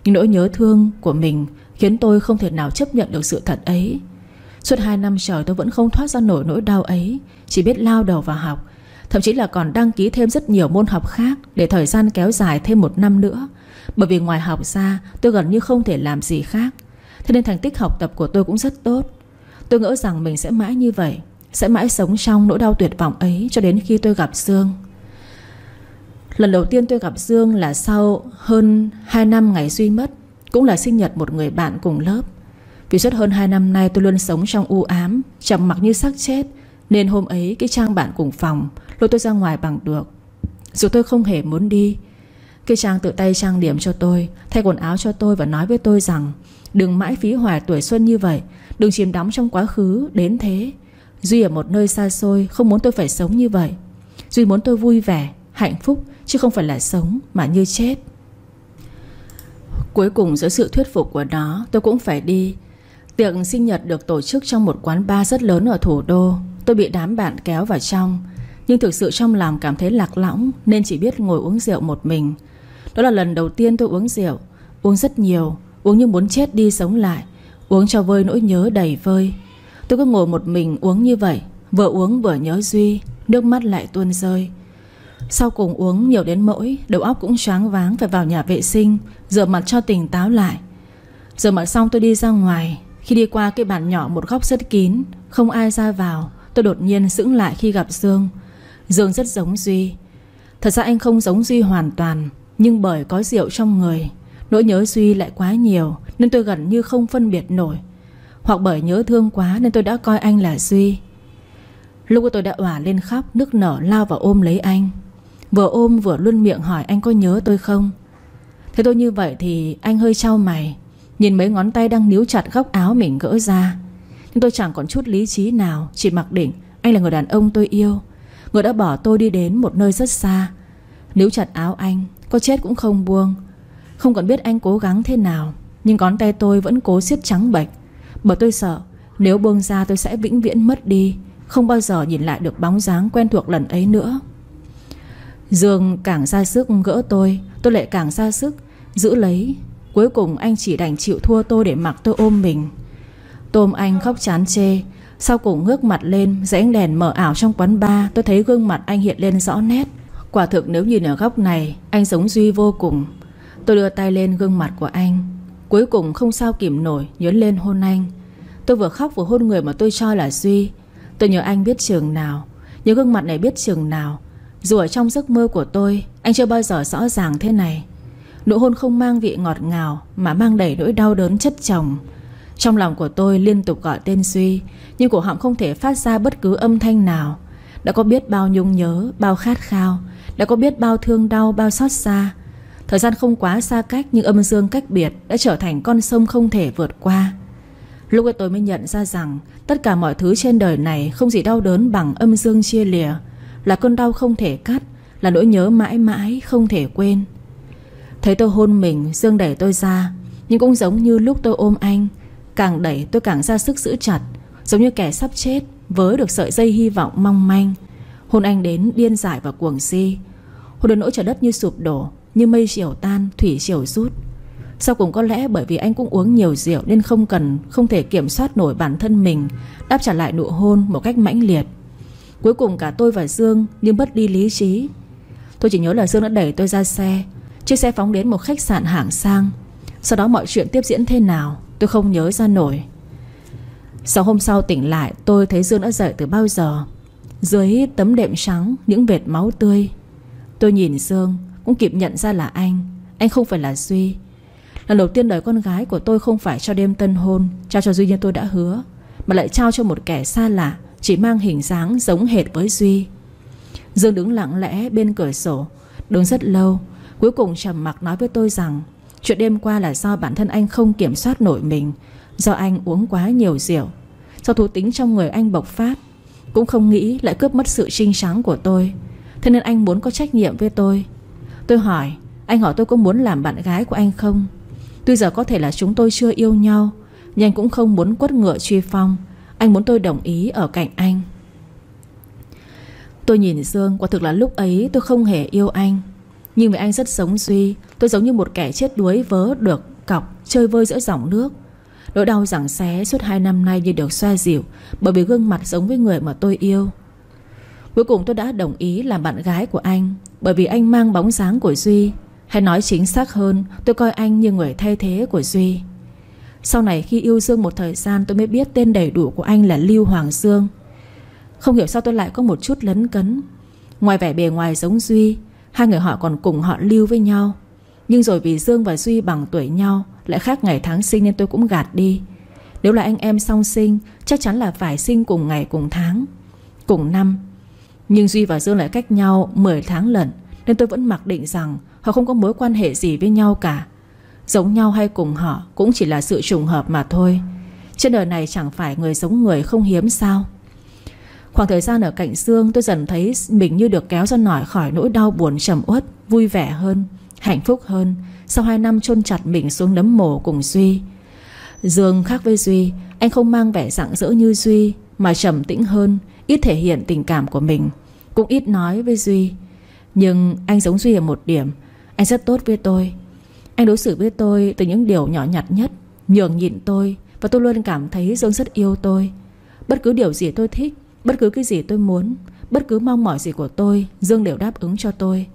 Nhưng nỗi nhớ thương của mình khiến tôi không thể nào chấp nhận được sự thật ấy. Suốt 2 năm trời tôi vẫn không thoát ra nổi nỗi đau ấy. Chỉ biết lao đầu vào học. Thậm chí là còn đăng ký thêm rất nhiều môn học khác để thời gian kéo dài thêm 1 năm nữa. Bởi vì ngoài học ra tôi gần như không thể làm gì khác. Thế nên thành tích học tập của tôi cũng rất tốt. Tôi ngỡ rằng mình sẽ mãi như vậy, sẽ mãi sống trong nỗi đau tuyệt vọng ấy cho đến khi tôi gặp Dương. Lần đầu tiên tôi gặp Dương là sau hơn 2 năm ngày Duy mất. Cũng là sinh nhật một người bạn cùng lớp. Vì suốt hơn 2 năm nay tôi luôn sống trong u ám, trầm mặc như xác chết. Nên hôm ấy cái Trang bạn cùng phòng lôi tôi ra ngoài bằng được. Dù tôi không hề muốn đi. Cái Trang tự tay trang điểm cho tôi, thay quần áo cho tôi và nói với tôi rằng đừng mãi phí hoài tuổi xuân như vậy, đừng chìm đắm trong quá khứ đến thế. Duy ở một nơi xa xôi không muốn tôi phải sống như vậy. Duy muốn tôi vui vẻ, hạnh phúc chứ không phải là sống mà như chết. Cuối cùng dưới sự thuyết phục của nó tôi cũng phải đi. Tiệc sinh nhật được tổ chức trong một quán bar rất lớn ở thủ đô. Tôi bị đám bạn kéo vào trong. Nhưng thực sự trong lòng cảm thấy lạc lõng nên chỉ biết ngồi uống rượu một mình. Đó là lần đầu tiên tôi uống rượu. Uống rất nhiều, uống như muốn chết đi sống lại. Uống cho vơi nỗi nhớ đầy vơi. Tôi cứ ngồi một mình uống như vậy. Vừa uống vừa nhớ Duy. Nước mắt lại tuôn rơi. Sau cùng uống nhiều đến nỗi đầu óc cũng choáng váng, phải vào nhà vệ sinh rửa mặt cho tỉnh táo lại. Rửa mặt xong tôi đi ra ngoài. Khi đi qua cái bàn nhỏ một góc rất kín, không ai ra vào, tôi đột nhiên sững lại khi gặp Dương. Dương rất giống Duy. Thật ra anh không giống Duy hoàn toàn, nhưng bởi có rượu trong người, nỗi nhớ Duy lại quá nhiều nên tôi gần như không phân biệt nổi. Hoặc bởi nhớ thương quá nên tôi đã coi anh là Duy. Lúc tôi đã òa lên khóc nức nở, lao vào ôm lấy anh. Vừa ôm vừa luôn miệng hỏi anh có nhớ tôi không. Thế tôi như vậy thì anh hơi trao mày, nhìn mấy ngón tay đang níu chặt góc áo mình gỡ ra. Nhưng tôi chẳng còn chút lý trí nào, chỉ mặc định anh là người đàn ông tôi yêu, người đã bỏ tôi đi đến một nơi rất xa. Níu chặt áo anh, có chết cũng không buông. Không còn biết anh cố gắng thế nào, nhưng ngón tay tôi vẫn cố siết trắng bệch, bởi tôi sợ nếu buông ra tôi sẽ vĩnh viễn mất đi, không bao giờ nhìn lại được bóng dáng quen thuộc lần ấy nữa. Dương càng ra sức gỡ tôi lại càng ra sức giữ lấy. Cuối cùng anh chỉ đành chịu thua tôi để mặc tôi ôm mình. Tôm anh khóc chán chê. Sau cùng ngước mặt lên, dưới ánh đèn mờ ảo trong quán bar, tôi thấy gương mặt anh hiện lên rõ nét. Quả thực nếu nhìn ở góc này, anh giống Duy vô cùng. Tôi đưa tay lên gương mặt của anh, cuối cùng không sao kìm nổi, nhớn lên hôn anh. Tôi vừa khóc vừa hôn người mà tôi cho là Duy. Tôi nhớ anh biết chừng nào, nhớ gương mặt này biết chừng nào. Dù ở trong giấc mơ của tôi, anh chưa bao giờ rõ ràng thế này. Nụ hôn không mang vị ngọt ngào mà mang đầy nỗi đau đớn chất chồng. Trong lòng của tôi liên tục gọi tên Duy, nhưng cổ họng không thể phát ra bất cứ âm thanh nào. Đã có biết bao nhung nhớ, bao khát khao, đã có biết bao thương đau, bao xót xa. Thời gian không quá xa cách, nhưng âm dương cách biệt đã trở thành con sông không thể vượt qua. Lúc ấy tôi mới nhận ra rằng tất cả mọi thứ trên đời này không gì đau đớn bằng âm dương chia lìa. Là cơn đau không thể cắt, là nỗi nhớ mãi mãi không thể quên. Thấy tôi hôn mình, Dương đẩy tôi ra, nhưng cũng giống như lúc tôi ôm anh, càng đẩy tôi càng ra sức giữ chặt, giống như kẻ sắp chết vớ được sợi dây hy vọng mong manh. Hôn anh đến điên dại và cuồng si, hôn đến nỗi trời đất như sụp đổ, như mây chiều tan, thủy chiều rút. Sau cùng có lẽ bởi vì anh cũng uống nhiều rượu nên không thể kiểm soát nổi bản thân mình, đáp trả lại nụ hôn một cách mãnh liệt. Cuối cùng cả tôi và Dương như mất đi lý trí. Tôi chỉ nhớ là Dương đã đẩy tôi ra xe. Chiếc xe phóng đến một khách sạn hạng sang. Sau đó mọi chuyện tiếp diễn thế nào tôi không nhớ ra nổi. Sáng hôm sau tỉnh lại, tôi thấy Dương đã dậy từ bao giờ. Dưới tấm đệm trắng, những vệt máu tươi. Tôi nhìn Dương cũng kịp nhận ra là anh. Anh không phải là Duy. Lần đầu tiên đời con gái của tôi không phải cho đêm tân hôn, trao cho Duy như tôi đã hứa, mà lại trao cho một kẻ xa lạ, chỉ mang hình dáng giống hệt với Duy. Dương đứng lặng lẽ bên cửa sổ, đứng rất lâu, cuối cùng trầm mặc nói với tôi rằng chuyện đêm qua là do bản thân anh không kiểm soát nổi mình, do anh uống quá nhiều rượu, do thú tính trong người anh bộc phát, cũng không nghĩ lại cướp mất sự trinh trắng của tôi, thế nên anh muốn có trách nhiệm với tôi. Tôi hỏi, anh hỏi tôi có muốn làm bạn gái của anh không. Tuy giờ có thể là chúng tôi chưa yêu nhau, nhưng anh cũng không muốn quất ngựa truy phong. Anh muốn tôi đồng ý ở cạnh anh. Tôi nhìn Dương, quả thực là lúc ấy tôi không hề yêu anh, nhưng vì anh rất giống Duy, tôi giống như một kẻ chết đuối vớ được cọc chơi vơi giữa dòng nước. Nỗi đau giằng xé suốt 2 năm nay như được xoa dịu, bởi vì gương mặt giống với người mà tôi yêu. Cuối cùng tôi đã đồng ý làm bạn gái của anh, bởi vì anh mang bóng dáng của Duy. Hay nói chính xác hơn, tôi coi anh như người thay thế của Duy. Sau này khi yêu Dương một thời gian, tôi mới biết tên đầy đủ của anh là Lưu Hoàng Dương. Không hiểu sao tôi lại có một chút lấn cấn. Ngoài vẻ bề ngoài giống Duy, hai người họ còn cùng họ Lưu với nhau. Nhưng rồi vì Dương và Duy bằng tuổi nhau, lại khác ngày tháng sinh nên tôi cũng gạt đi. Nếu là anh em song sinh, chắc chắn là phải sinh cùng ngày cùng tháng, cùng năm. Nhưng Duy và Dương lại cách nhau 10 tháng lận, nên tôi vẫn mặc định rằng họ không có mối quan hệ gì với nhau cả. Giống nhau hay cùng họ cũng chỉ là sự trùng hợp mà thôi. Trên đời này chẳng phải người giống người không hiếm sao. Khoảng thời gian ở cạnh Dương, tôi dần thấy mình như được kéo ra nổi khỏi nỗi đau buồn trầm uất, vui vẻ hơn, hạnh phúc hơn sau 2 năm chôn chặt mình xuống nấm mồ cùng Duy. Dương khác với Duy, anh không mang vẻ rạng rỡ như Duy, mà trầm tĩnh hơn, ít thể hiện tình cảm của mình, cũng ít nói với Duy. Nhưng anh giống Duy ở một điểm, anh rất tốt với tôi. Anh đối xử với tôi từ những điều nhỏ nhặt nhất, nhường nhịn tôi, và tôi luôn cảm thấy Dương rất yêu tôi. Bất cứ điều gì tôi thích, bất cứ cái gì tôi muốn, bất cứ mong mỏi gì của tôi, Dương đều đáp ứng cho tôi.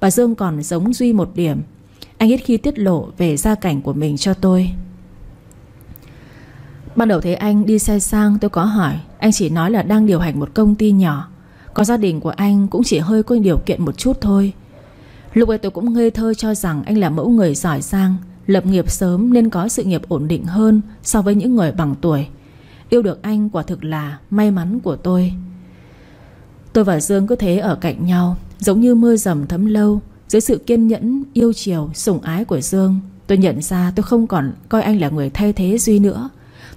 Và Dương còn giống Duy một điểm, anh ít khi tiết lộ về gia cảnh của mình cho tôi. Ban đầu thấy anh đi xe sang tôi có hỏi, anh chỉ nói là đang điều hành một công ty nhỏ, có gia đình của anh cũng chỉ hơi có điều kiện một chút thôi. Lúc ấy tôi cũng ngây thơ cho rằng anh là mẫu người giỏi giang, lập nghiệp sớm nên có sự nghiệp ổn định hơn so với những người bằng tuổi. Yêu được anh quả thực là may mắn của tôi. Tôi và Dương cứ thế ở cạnh nhau, giống như mưa dầm thấm lâu. Dưới sự kiên nhẫn, yêu chiều, sủng ái của Dương, tôi nhận ra tôi không còn coi anh là người thay thế Duy nữa.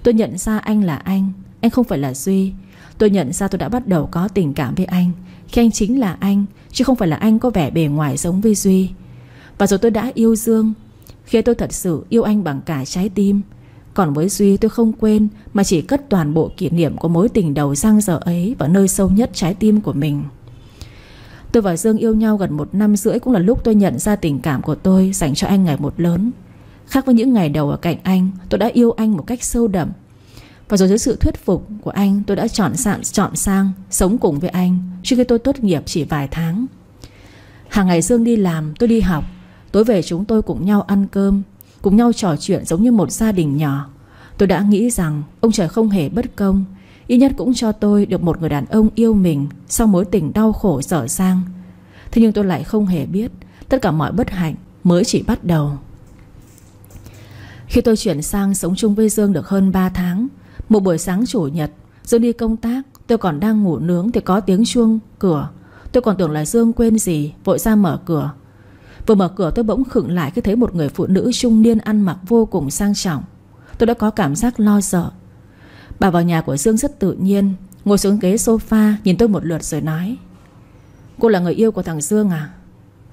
Tôi nhận ra anh là anh không phải là Duy. Tôi nhận ra tôi đã bắt đầu có tình cảm với anh khi anh chính là anh, chứ không phải là anh có vẻ bề ngoài giống với Duy. Và rồi tôi đã yêu Dương khi tôi thật sự yêu anh bằng cả trái tim. Còn với Duy tôi không quên mà chỉ cất toàn bộ kỷ niệm của mối tình đầu giang dở ấy vào nơi sâu nhất trái tim của mình. Tôi và Dương yêu nhau gần 1 năm rưỡi cũng là lúc tôi nhận ra tình cảm của tôi dành cho anh ngày một lớn. Khác với những ngày đầu ở cạnh anh, tôi đã yêu anh một cách sâu đậm. Và rồi dưới sự thuyết phục của anh, tôi đã chọn sang sống cùng với anh trước khi tôi tốt nghiệp chỉ vài tháng. Hàng ngày Dương đi làm, tôi đi học. Tối về chúng tôi cùng nhau ăn cơm, cùng nhau trò chuyện giống như một gia đình nhỏ. Tôi đã nghĩ rằng ông trời không hề bất công, ít nhất cũng cho tôi được một người đàn ông yêu mình sau mối tình đau khổ dở dang. Thế nhưng tôi lại không hề biết tất cả mọi bất hạnh mới chỉ bắt đầu. Khi tôi chuyển sang sống chung với Dương được hơn 3 tháng, một buổi sáng chủ nhật, Dương đi công tác, tôi còn đang ngủ nướng thì có tiếng chuông cửa. Tôi còn tưởng là Dương quên gì, vội ra mở cửa. Vừa mở cửa tôi bỗng khựng lại khi thấy một người phụ nữ trung niên ăn mặc vô cùng sang trọng. Tôi đã có cảm giác lo sợ. Bà vào nhà của Dương rất tự nhiên, ngồi xuống ghế sofa nhìn tôi một lượt rồi nói: "Cô là người yêu của thằng Dương à?"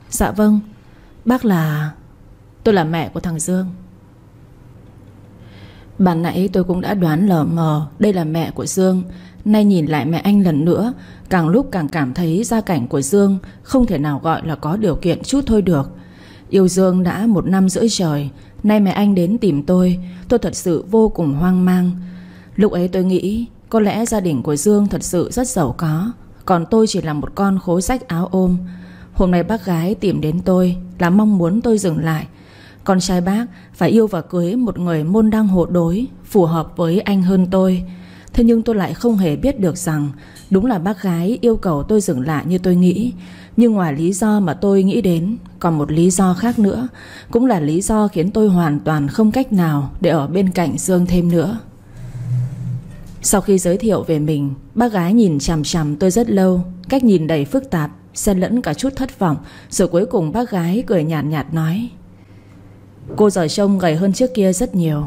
"Dạ vâng, bác là..." "Tôi là mẹ của thằng Dương." Ban nãy tôi cũng đã đoán lờ mờ đây là mẹ của Dương. Nay nhìn lại mẹ anh lần nữa, càng lúc càng cảm thấy gia cảnh của Dương không thể nào gọi là có điều kiện chút thôi được. Yêu Dương đã 1 năm rưỡi trời, nay mẹ anh đến tìm tôi thật sự vô cùng hoang mang. Lúc ấy tôi nghĩ có lẽ gia đình của Dương thật sự rất giàu có, còn tôi chỉ là một con khố rách áo ôm. Hôm nay bác gái tìm đến tôi là mong muốn tôi dừng lại. Con trai bác phải yêu và cưới một người môn đăng hộ đối, phù hợp với anh hơn tôi. Thế nhưng tôi lại không hề biết được rằng đúng là bác gái yêu cầu tôi dừng lại như tôi nghĩ. Nhưng ngoài lý do mà tôi nghĩ đến, còn một lý do khác nữa, cũng là lý do khiến tôi hoàn toàn không cách nào để ở bên cạnh Dương thêm nữa. Sau khi giới thiệu về mình, bác gái nhìn chằm chằm tôi rất lâu, cách nhìn đầy phức tạp, xen lẫn cả chút thất vọng. Rồi cuối cùng bác gái cười nhàn nhạt nói: "Cô giờ trông gầy hơn trước kia rất nhiều."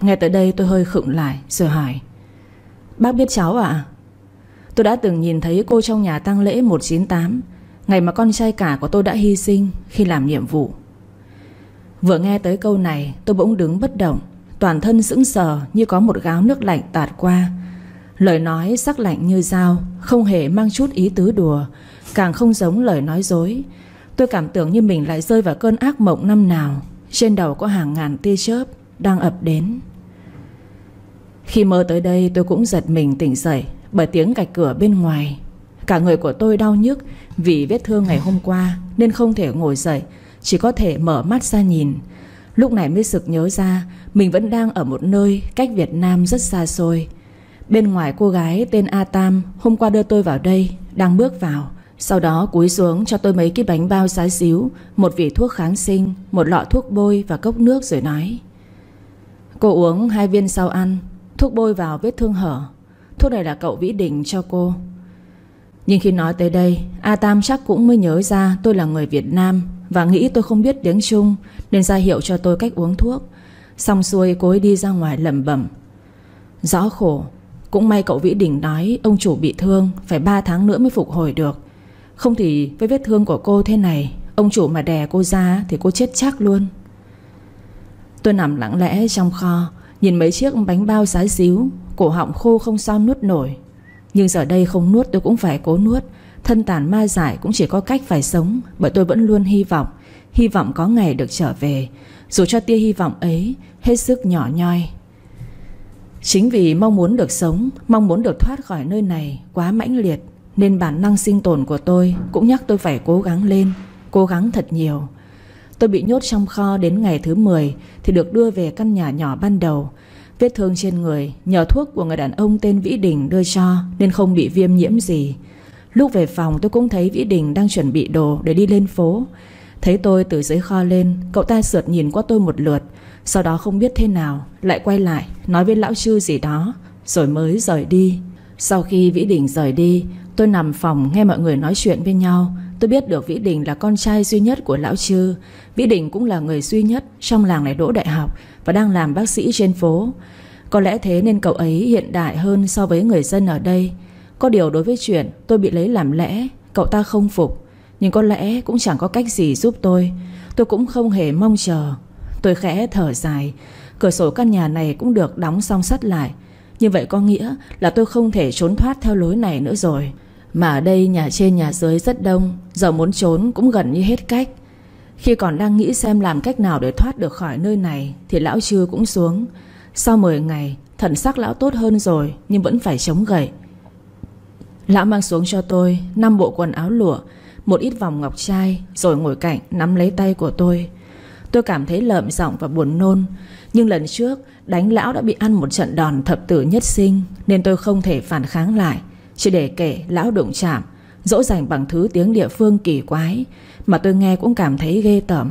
Nghe tới đây tôi hơi khựng lại rồi hỏi: "Bác biết cháu ạ?" "Tôi đã từng nhìn thấy cô trong nhà tang lễ 198, ngày mà con trai cả của tôi đã hy sinh khi làm nhiệm vụ." Vừa nghe tới câu này tôi bỗng đứng bất động, toàn thân sững sờ như có một gáo nước lạnh tạt qua. Lời nói sắc lạnh như dao, không hề mang chút ý tứ đùa, càng không giống lời nói dối. Tôi cảm tưởng như mình lại rơi vào cơn ác mộng năm nào. Trên đầu có hàng ngàn tia chớp đang ập đến. Khi mơ tới đây tôi cũng giật mình tỉnh dậy bởi tiếng cạch cửa bên ngoài. Cả người của tôi đau nhức vì vết thương ngày hôm qua nên không thể ngồi dậy, chỉ có thể mở mắt ra nhìn. Lúc này mới sực nhớ ra mình vẫn đang ở một nơi cách Việt Nam rất xa xôi. Bên ngoài, cô gái tên A Tam hôm qua đưa tôi vào đây đang bước vào. Sau đó cúi xuống cho tôi mấy cái bánh bao xá xíu, một vỉ thuốc kháng sinh, một lọ thuốc bôi và cốc nước rồi nói: "Cô uống 2 viên sau ăn. Thuốc bôi vào vết thương hở. Thuốc này là cậu Vĩ Đình cho cô." Nhưng khi nói tới đây, A Tam chắc cũng mới nhớ ra tôi là người Việt Nam và nghĩ tôi không biết tiếng Trung nên ra hiệu cho tôi cách uống thuốc. Xong xuôi cô ấy đi ra ngoài lẩm bẩm: "Rõ khổ. Cũng may cậu Vĩ Đình nói ông chủ bị thương, phải 3 tháng nữa mới phục hồi được. Không thì với vết thương của cô thế này, ông chủ mà đè cô ra thì cô chết chắc luôn." Tôi nằm lặng lẽ trong kho, nhìn mấy chiếc bánh bao xá xíu, cổ họng khô không sao nuốt nổi. Nhưng giờ đây không nuốt tôi cũng phải cố nuốt. Thân tàn ma dại cũng chỉ có cách phải sống, bởi tôi vẫn luôn hy vọng có ngày được trở về, dù cho tia hy vọng ấy hết sức nhỏ nhoi. Chính vì mong muốn được sống, mong muốn được thoát khỏi nơi này quá mãnh liệt nên bản năng sinh tồn của tôi cũng nhắc tôi phải cố gắng lên, cố gắng thật nhiều. Tôi bị nhốt trong kho đến ngày thứ 10 thì được đưa về căn nhà nhỏ ban đầu. Vết thương trên người nhờ thuốc của người đàn ông tên Vĩ Đình đưa cho nên không bị viêm nhiễm gì. Lúc về phòng tôi cũng thấy Vĩ Đình đang chuẩn bị đồ để đi lên phố. Thấy tôi từ dưới kho lên, cậu ta sượt nhìn qua tôi một lượt, sau đó không biết thế nào lại quay lại nói với lão Trư gì đó rồi mới rời đi. Sau khi Vĩ Đình rời đi, tôi nằm phòng nghe mọi người nói chuyện với nhau. Tôi biết được Vĩ Đình là con trai duy nhất của lão Trư. Vĩ Đình cũng là người duy nhất trong làng này đỗ đại học và đang làm bác sĩ trên phố. Có lẽ thế nên cậu ấy hiện đại hơn so với người dân ở đây. Có điều đối với chuyện tôi bị lấy làm lẽ, cậu ta không phục, nhưng có lẽ cũng chẳng có cách gì giúp tôi. Tôi cũng không hề mong chờ. Tôi khẽ thở dài. Cửa sổ căn nhà này cũng được đóng song sắt lại. Như vậy có nghĩa là tôi không thể trốn thoát theo lối này nữa rồi. Mà ở đây nhà trên nhà dưới rất đông, giờ muốn trốn cũng gần như hết cách. Khi còn đang nghĩ xem làm cách nào để thoát được khỏi nơi này thì lão Trư cũng xuống. Sau 10 ngày, thần sắc lão tốt hơn rồi nhưng vẫn phải chống gậy. Lão mang xuống cho tôi 5 bộ quần áo lụa, một ít vòng ngọc trai, rồi ngồi cạnh nắm lấy tay của tôi. Tôi cảm thấy lợm giọng và buồn nôn. Nhưng lần trước đánh lão đã bị ăn một trận đòn thập tử nhất sinh nên tôi không thể phản kháng lại, chỉ để kể lão đụng chạm, dỗ dành bằng thứ tiếng địa phương kỳ quái mà tôi nghe cũng cảm thấy ghê tởm.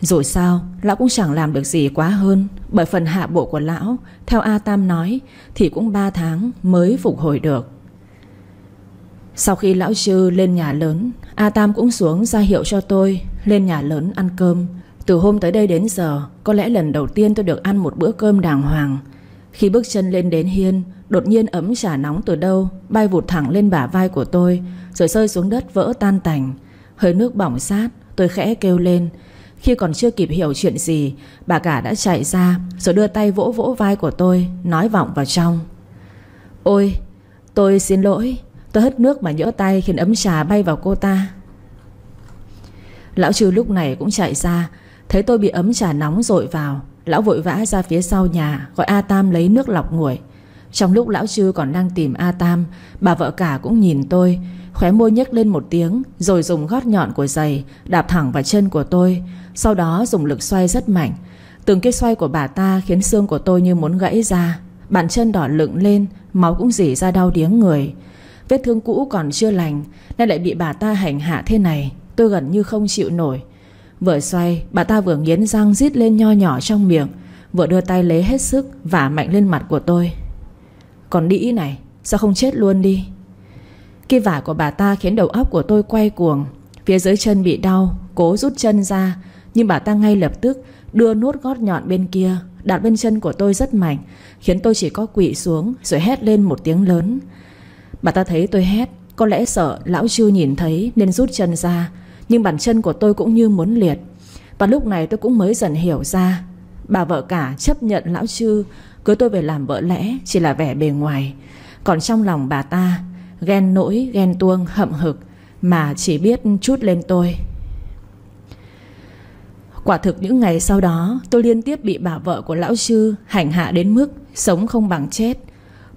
Dù sao lão cũng chẳng làm được gì quá hơn, bởi phần hạ bộ của lão theo A Tam nói thì cũng 3 tháng mới phục hồi được. Sau khi lão Trư lên nhà lớn, A Tam cũng xuống ra hiệu cho tôi lên nhà lớn ăn cơm. Từ hôm tới đây đến giờ, có lẽ lần đầu tiên tôi được ăn một bữa cơm đàng hoàng. Khi bước chân lên đến hiên, đột nhiên ấm trà nóng từ đâu bay vụt thẳng lên bả vai của tôi, rồi rơi xuống đất vỡ tan tành. Hơi nước bỏng sát, tôi khẽ kêu lên. Khi còn chưa kịp hiểu chuyện gì, bà cả đã chạy ra, rồi đưa tay vỗ vỗ vai của tôi, nói vọng vào trong. Ôi, tôi xin lỗi, tôi hất nước mà nhỡ tay khiến ấm trà bay vào cô ta. Lão Trư lúc này cũng chạy ra, thấy tôi bị ấm trà nóng dội vào. Lão vội vã ra phía sau nhà gọi A Tam lấy nước lọc nguội. Trong lúc lão Trư còn đang tìm A Tam, bà vợ cả cũng nhìn tôi, khóe môi nhếch lên một tiếng, rồi dùng gót nhọn của giày đạp thẳng vào chân của tôi, sau đó dùng lực xoay rất mạnh. Từng cái xoay của bà ta khiến xương của tôi như muốn gãy ra, bàn chân đỏ lựng lên, máu cũng rỉ ra đau điếng người. Vết thương cũ còn chưa lành nên lại bị bà ta hành hạ thế này, tôi gần như không chịu nổi. Vừa xoay, bà ta vừa nghiến răng rít lên nho nhỏ trong miệng, vừa đưa tay lấy hết sức vả mạnh lên mặt của tôi. Còn đĩ này, sao không chết luôn đi? Cái vả của bà ta khiến đầu óc của tôi quay cuồng. Phía dưới chân bị đau, cố rút chân ra, nhưng bà ta ngay lập tức đưa nốt gót nhọn bên kia đạp bên chân của tôi rất mạnh, khiến tôi chỉ có quỵ xuống rồi hét lên một tiếng lớn. Bà ta thấy tôi hét, có lẽ sợ lão Trư nhìn thấy nên rút chân ra, nhưng bàn chân của tôi cũng như muốn liệt. Và lúc này tôi cũng mới dần hiểu ra, bà vợ cả chấp nhận lão Trư cưới tôi về làm vợ lẽ chỉ là vẻ bề ngoài, còn trong lòng bà ta ghen nỗi ghen tuông hậm hực mà chỉ biết trút lên tôi. Quả thực những ngày sau đó tôi liên tiếp bị bà vợ của lão Trư hành hạ đến mức sống không bằng chết.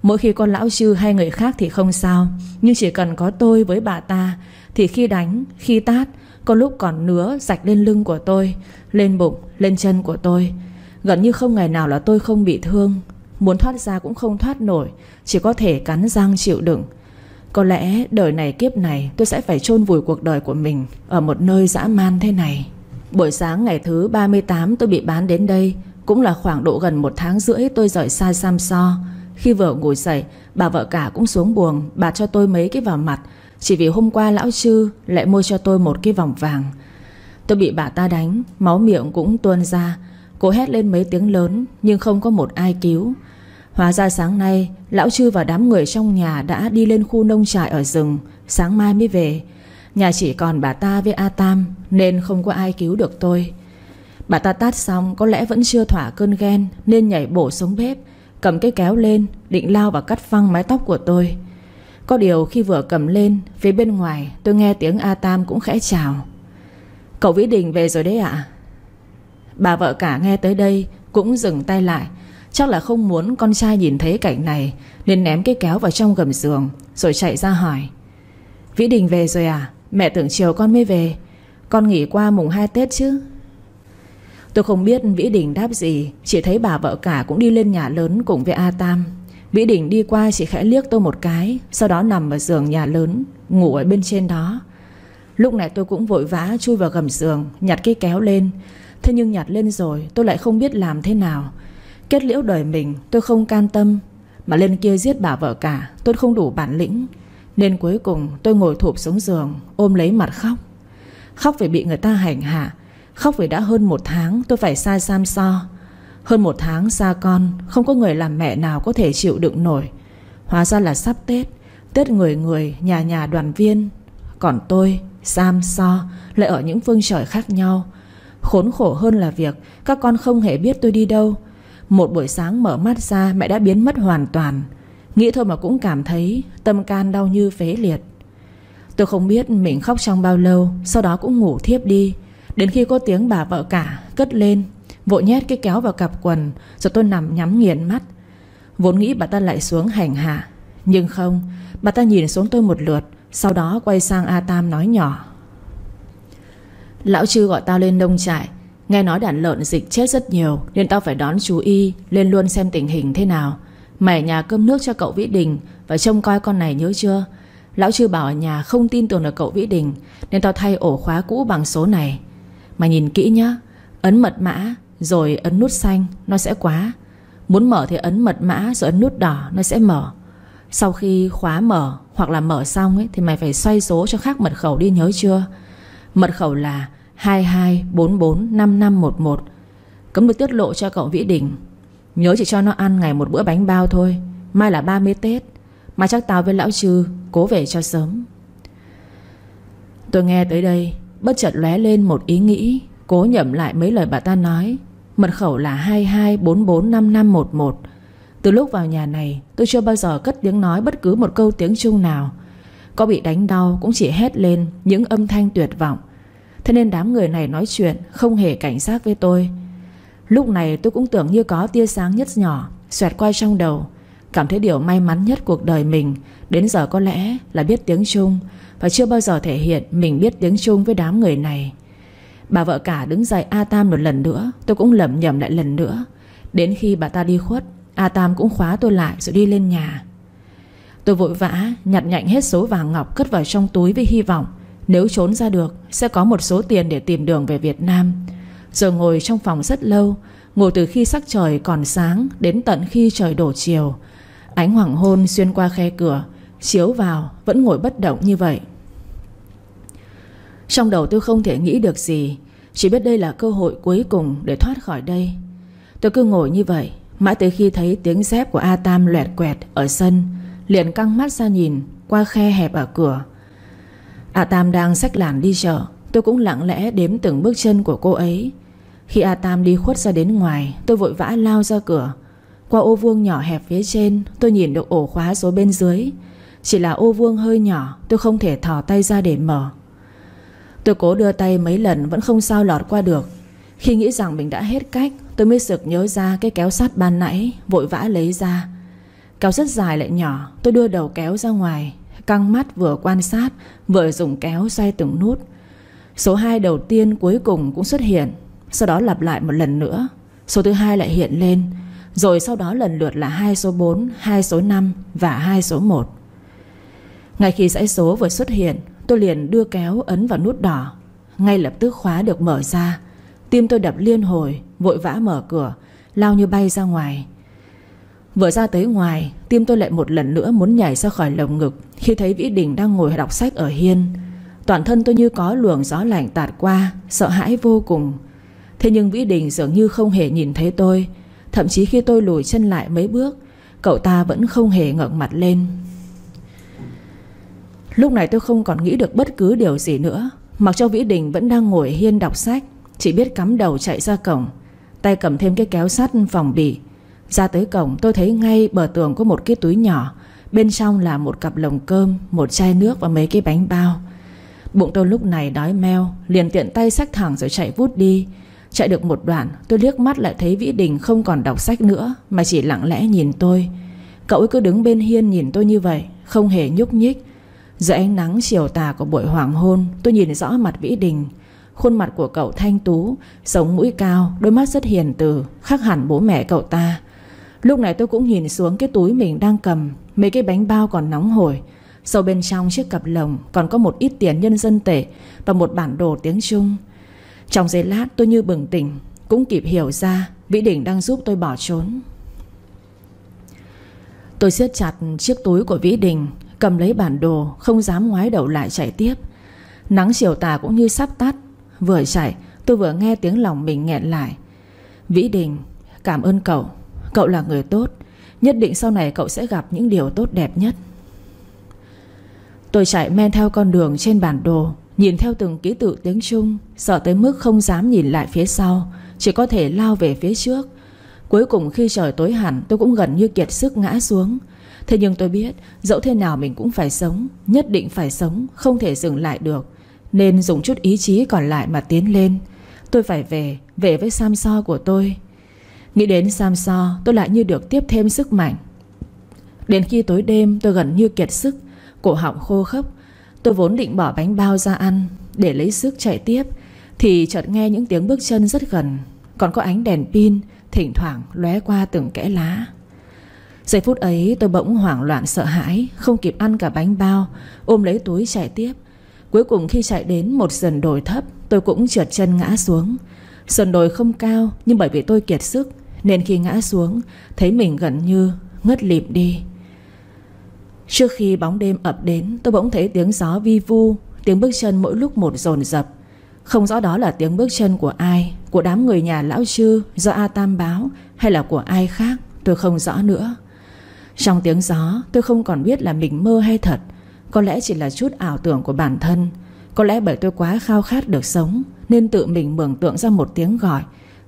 Mỗi khi con lão Trư hay người khác thì không sao, nhưng chỉ cần có tôi với bà ta thì khi đánh, khi tát, có lúc còn nứa rạch lên lưng của tôi, lên bụng, lên chân của tôi. Gần như không ngày nào là tôi không bị thương. Muốn thoát ra cũng không thoát nổi, chỉ có thể cắn răng chịu đựng. Có lẽ đời này kiếp này tôi sẽ phải chôn vùi cuộc đời của mình ở một nơi dã man thế này. Buổi sáng ngày thứ 38 tôi bị bán đến đây, cũng là khoảng độ gần 1 tháng rưỡi tôi rời xa Sam Sơ. Khi vừa ngủ dậy, bà vợ cả cũng xuống buồng bạt cho tôi mấy cái vào mặt, chỉ vì hôm qua lão Trư lại mua cho tôi một cái vòng vàng. Tôi bị bà ta đánh, máu miệng cũng tuôn ra, cố hét lên mấy tiếng lớn nhưng không có một ai cứu. Hóa ra sáng nay lão Trư và đám người trong nhà đã đi lên khu nông trại ở rừng, sáng mai mới về. Nhà chỉ còn bà ta với A Tam nên không có ai cứu được tôi. Bà ta tát xong có lẽ vẫn chưa thỏa cơn ghen nên nhảy bổ xuống bếp, cầm cái kéo lên định lao và cắt phăng mái tóc của tôi. Có điều khi vừa cầm lên, phía bên ngoài tôi nghe tiếng A Tam cũng khẽ chào. Cậu Vĩ Đình về rồi đấy ạ. Bà vợ cả nghe tới đây cũng dừng tay lại, chắc là không muốn con trai nhìn thấy cảnh này nên ném cái kéo vào trong gầm giường rồi chạy ra hỏi. Vĩ Đình về rồi à? Mẹ tưởng chiều con mới về. Con nghỉ qua mùng 2 Tết chứ. Tôi không biết Vĩ Đình đáp gì, chỉ thấy bà vợ cả cũng đi lên nhà lớn cùng với A Tam. Vĩ Đình đi qua chỉ khẽ liếc tôi một cái, sau đó nằm ở giường nhà lớn, ngủ ở bên trên đó. Lúc này tôi cũng vội vã chui vào gầm giường, nhặt cái kéo lên. Thế nhưng nhặt lên rồi tôi lại không biết làm thế nào. Kết liễu đời mình tôi không can tâm, mà lên kia giết bà vợ cả tôi không đủ bản lĩnh. Nên cuối cùng tôi ngồi thụp xuống giường, ôm lấy mặt khóc. Khóc vì bị người ta hành hạ, khóc vì đã hơn một tháng tôi phải xa Sam So. Hơn một tháng xa con, không có người làm mẹ nào có thể chịu đựng nổi. Hóa ra là sắp Tết, Tết người người, nhà nhà đoàn viên. Còn tôi, Sam So lại ở những phương trời khác nhau. Khốn khổ hơn là việc các con không hề biết tôi đi đâu. Một buổi sáng mở mắt ra mẹ đã biến mất hoàn toàn. Nghĩ thôi mà cũng cảm thấy tâm can đau như phế liệt. Tôi không biết mình khóc trong bao lâu, sau đó cũng ngủ thiếp đi. Đến khi có tiếng bà vợ cả cất lên, vội nhét cái kéo vào cặp quần, rồi tôi nằm nhắm nghiền mắt. Vốn nghĩ bà ta lại xuống hành hạ, nhưng không, bà ta nhìn xuống tôi một lượt, sau đó quay sang A Tam nói nhỏ: "Lão Trư gọi tao lên nông trại, nghe nói đàn lợn dịch chết rất nhiều, nên tao phải đón chú y lên luôn xem tình hình thế nào. Mày ở nhà cơm nước cho cậu Vĩ Đình và trông coi con này, nhớ chưa? Lão Trư bảo ở nhà không tin tưởng được cậu Vĩ Đình, nên tao thay ổ khóa cũ bằng số này. Mà nhìn kỹ nhá, ấn mật mã rồi ấn nút xanh nó sẽ khóa. Muốn mở thì ấn mật mã rồi ấn nút đỏ nó sẽ mở. Sau khi khóa mở hoặc là mở xong ấy, thì mày phải xoay số cho khác mật khẩu đi, nhớ chưa? Mật khẩu là 22445511. Cấm được tiết lộ cho cậu Vĩ Đình. Nhớ chỉ cho nó ăn ngày một bữa bánh bao thôi. Mai là 30 Tết, mà chắc tao với Lão Trư cố về cho sớm." Tôi nghe tới đây bất chợt lóe lên một ý nghĩ, cố nhẩm lại mấy lời bà ta nói. Mật khẩu là 22445511. Từ lúc vào nhà này tôi chưa bao giờ cất tiếng nói bất cứ một câu tiếng Trung nào. Có bị đánh đau cũng chỉ hét lên những âm thanh tuyệt vọng. Thế nên đám người này nói chuyện không hề cảnh giác với tôi. Lúc này tôi cũng tưởng như có tia sáng nhất nhỏ xoẹt qua trong đầu, cảm thấy điều may mắn nhất cuộc đời mình đến giờ có lẽ là biết tiếng Trung, và chưa bao giờ thể hiện mình biết tiếng Trung với đám người này. Bà vợ cả đứng dậy A Tam một lần nữa, tôi cũng lẩm nhẩm lại lần nữa. Đến khi bà ta đi khuất, A Tam cũng khóa tôi lại rồi đi lên nhà. Tôi vội vã nhặt nhạnh hết số vàng ngọc cất vào trong túi với hy vọng nếu trốn ra được sẽ có một số tiền để tìm đường về Việt Nam. Rồi ngồi trong phòng rất lâu, ngồi từ khi sắc trời còn sáng đến tận khi trời đổ chiều. Ánh hoàng hôn xuyên qua khe cửa chiếu vào, vẫn ngồi bất động như vậy. Trong đầu tôi không thể nghĩ được gì, chỉ biết đây là cơ hội cuối cùng để thoát khỏi đây. Tôi cứ ngồi như vậy mãi tới khi thấy tiếng dép của A Tam loẹt quẹt ở sân, liền căng mắt ra nhìn qua khe hẹp ở cửa. A Tam đang xách làn đi chợ, tôi cũng lặng lẽ đếm từng bước chân của cô ấy. Khi A Tam đi khuất ra đến ngoài, tôi vội vã lao ra cửa. Qua ô vuông nhỏ hẹp phía trên, tôi nhìn được ổ khóa số bên dưới. Chỉ là ô vuông hơi nhỏ, tôi không thể thò tay ra để mở. Tôi cố đưa tay mấy lần vẫn không sao lọt qua được. Khi nghĩ rằng mình đã hết cách, tôi mới sực nhớ ra cái kéo sắt ban nãy, vội vã lấy ra. Kéo rất dài lại nhỏ, tôi đưa đầu kéo ra ngoài, căng mắt vừa quan sát vừa dùng kéo xoay từng nút. Số 2 đầu tiên cuối cùng cũng xuất hiện, sau đó lặp lại một lần nữa. Số thứ 2 lại hiện lên, rồi sau đó lần lượt là 2 số 4, 2 số 5 và 2 số 1. Ngay khi dãy số vừa xuất hiện, tôi liền đưa kéo ấn vào nút đỏ. Ngay lập tức khóa được mở ra. Tim tôi đập liên hồi, vội vã mở cửa, lao như bay ra ngoài. Vừa ra tới ngoài, tim tôi lại một lần nữa muốn nhảy ra khỏi lồng ngực khi thấy Vĩ Đình đang ngồi đọc sách ở hiên. Toàn thân tôi như có luồng gió lạnh tạt qua, sợ hãi vô cùng. Thế nhưng Vĩ Đình dường như không hề nhìn thấy tôi. Thậm chí khi tôi lùi chân lại mấy bước, cậu ta vẫn không hề ngẩng mặt lên. Lúc này tôi không còn nghĩ được bất cứ điều gì nữa. Mặc cho Vĩ Đình vẫn đang ngồi hiên đọc sách, chỉ biết cắm đầu chạy ra cổng, tay cầm thêm cái kéo sắt phòng bị. Ra tới cổng tôi thấy ngay bờ tường có một cái túi nhỏ, bên trong là một cặp lồng cơm, một chai nước và mấy cái bánh bao. Bụng tôi lúc này đói meo, liền tiện tay xách thẳng rồi chạy vút đi. Chạy được một đoạn, tôi liếc mắt lại thấy Vĩ Đình không còn đọc sách nữa mà chỉ lặng lẽ nhìn tôi. Cậu ấy cứ đứng bên hiên nhìn tôi như vậy, không hề nhúc nhích. Dưới ánh nắng chiều tà của buổi hoàng hôn, tôi nhìn rõ mặt Vĩ Đình. Khuôn mặt của cậu thanh tú, sống mũi cao, đôi mắt rất hiền từ, khác hẳn bố mẹ cậu ta. Lúc này tôi cũng nhìn xuống cái túi mình đang cầm, mấy cái bánh bao còn nóng hổi. Sâu bên trong chiếc cặp lồng còn có một ít tiền nhân dân tệ và một bản đồ tiếng Trung. Trong giây lát tôi như bừng tỉnh, cũng kịp hiểu ra Vĩ Đình đang giúp tôi bỏ trốn. Tôi siết chặt chiếc túi của Vĩ Đình, cầm lấy bản đồ, không dám ngoái đầu lại chạy tiếp. Nắng chiều tà cũng như sắp tắt. Vừa chạy tôi vừa nghe tiếng lòng mình nghẹn lại. Vĩ Đình, cảm ơn cậu. Cậu là người tốt. Nhất định sau này cậu sẽ gặp những điều tốt đẹp nhất. Tôi chạy men theo con đường trên bản đồ, nhìn theo từng ký tự tiếng Trung, sợ tới mức không dám nhìn lại phía sau, chỉ có thể lao về phía trước. Cuối cùng khi trời tối hẳn, tôi cũng gần như kiệt sức ngã xuống. Thế nhưng tôi biết dẫu thế nào mình cũng phải sống, nhất định phải sống, không thể dừng lại được, nên dùng chút ý chí còn lại mà tiến lên. Tôi phải về, về với Sam So của tôi. Nghĩ đến Sam So, tôi lại như được tiếp thêm sức mạnh. Đến khi tối đêm tôi gần như kiệt sức, cổ họng khô khốc. Tôi vốn định bỏ bánh bao ra ăn để lấy sức chạy tiếp, thì chợt nghe những tiếng bước chân rất gần, còn có ánh đèn pin thỉnh thoảng lóe qua từng kẽ lá. Giây phút ấy tôi bỗng hoảng loạn sợ hãi, không kịp ăn cả bánh bao, ôm lấy túi chạy tiếp. Cuối cùng khi chạy đến một sườn đồi thấp, tôi cũng trượt chân ngã xuống. Sườn đồi không cao, nhưng bởi vì tôi kiệt sức nên khi ngã xuống thấy mình gần như ngất lịm đi. Trước khi bóng đêm ập đến, tôi bỗng thấy tiếng gió vi vu, tiếng bước chân mỗi lúc một dồn dập. Không rõ đó là tiếng bước chân của ai, của đám người nhà lão Trư do A Tam báo hay là của ai khác, tôi không rõ nữa. Trong tiếng gió tôi không còn biết là mình mơ hay thật. Có lẽ chỉ là chút ảo tưởng của bản thân. Có lẽ bởi tôi quá khao khát được sống nên tự mình mường tượng ra một tiếng gọi.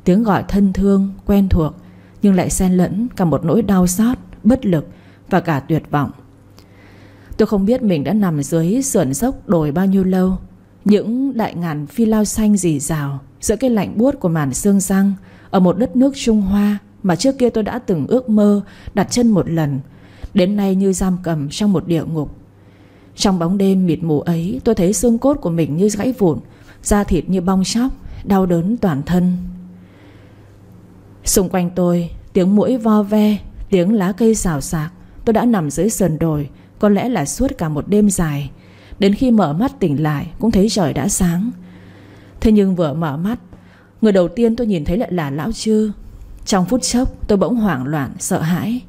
Tiếng gọi thân thương, quen thuộc, nhưng lại xen lẫn cả một nỗi đau xót, bất lực và cả tuyệt vọng. Tôi không biết mình đã nằm dưới sườn dốc đồi bao nhiêu lâu. Những đại ngàn phi lao xanh rì rào giữa cái lạnh buốt của màn sương răng, ở một đất nước Trung Hoa mà trước kia tôi đã từng ước mơ đặt chân một lần, đến nay như giam cầm trong một địa ngục. Trong bóng đêm mịt mù ấy, tôi thấy xương cốt của mình như gãy vụn, da thịt như bong chóc, đau đớn toàn thân. Xung quanh tôi, tiếng muỗi vo ve, tiếng lá cây xào xạc. Tôi đã nằm dưới sườn đồi có lẽ là suốt cả một đêm dài. Đến khi mở mắt tỉnh lại cũng thấy trời đã sáng. Thế nhưng vừa mở mắt, người đầu tiên tôi nhìn thấy lại là lão Trư. Trong phút chốc tôi bỗng hoảng loạn, sợ hãi.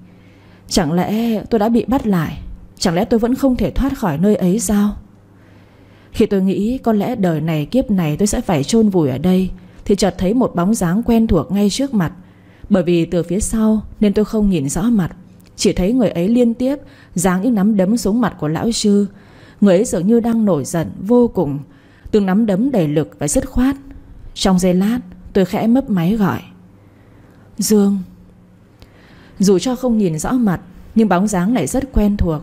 Chẳng lẽ tôi đã bị bắt lại? Chẳng lẽ tôi vẫn không thể thoát khỏi nơi ấy sao? Khi tôi nghĩ có lẽ đời này kiếp này tôi sẽ phải chôn vùi ở đây, thì chợt thấy một bóng dáng quen thuộc ngay trước mặt. Bởi vì từ phía sau nên tôi không nhìn rõ mặt, chỉ thấy người ấy liên tiếp giáng những nắm đấm xuống mặt của lão Trư. Người ấy dường như đang nổi giận vô cùng, từng nắm đấm đầy lực và dứt khoát. Trong giây lát tôi khẽ mấp máy gọi Dương. Dù cho không nhìn rõ mặt, nhưng bóng dáng này rất quen thuộc.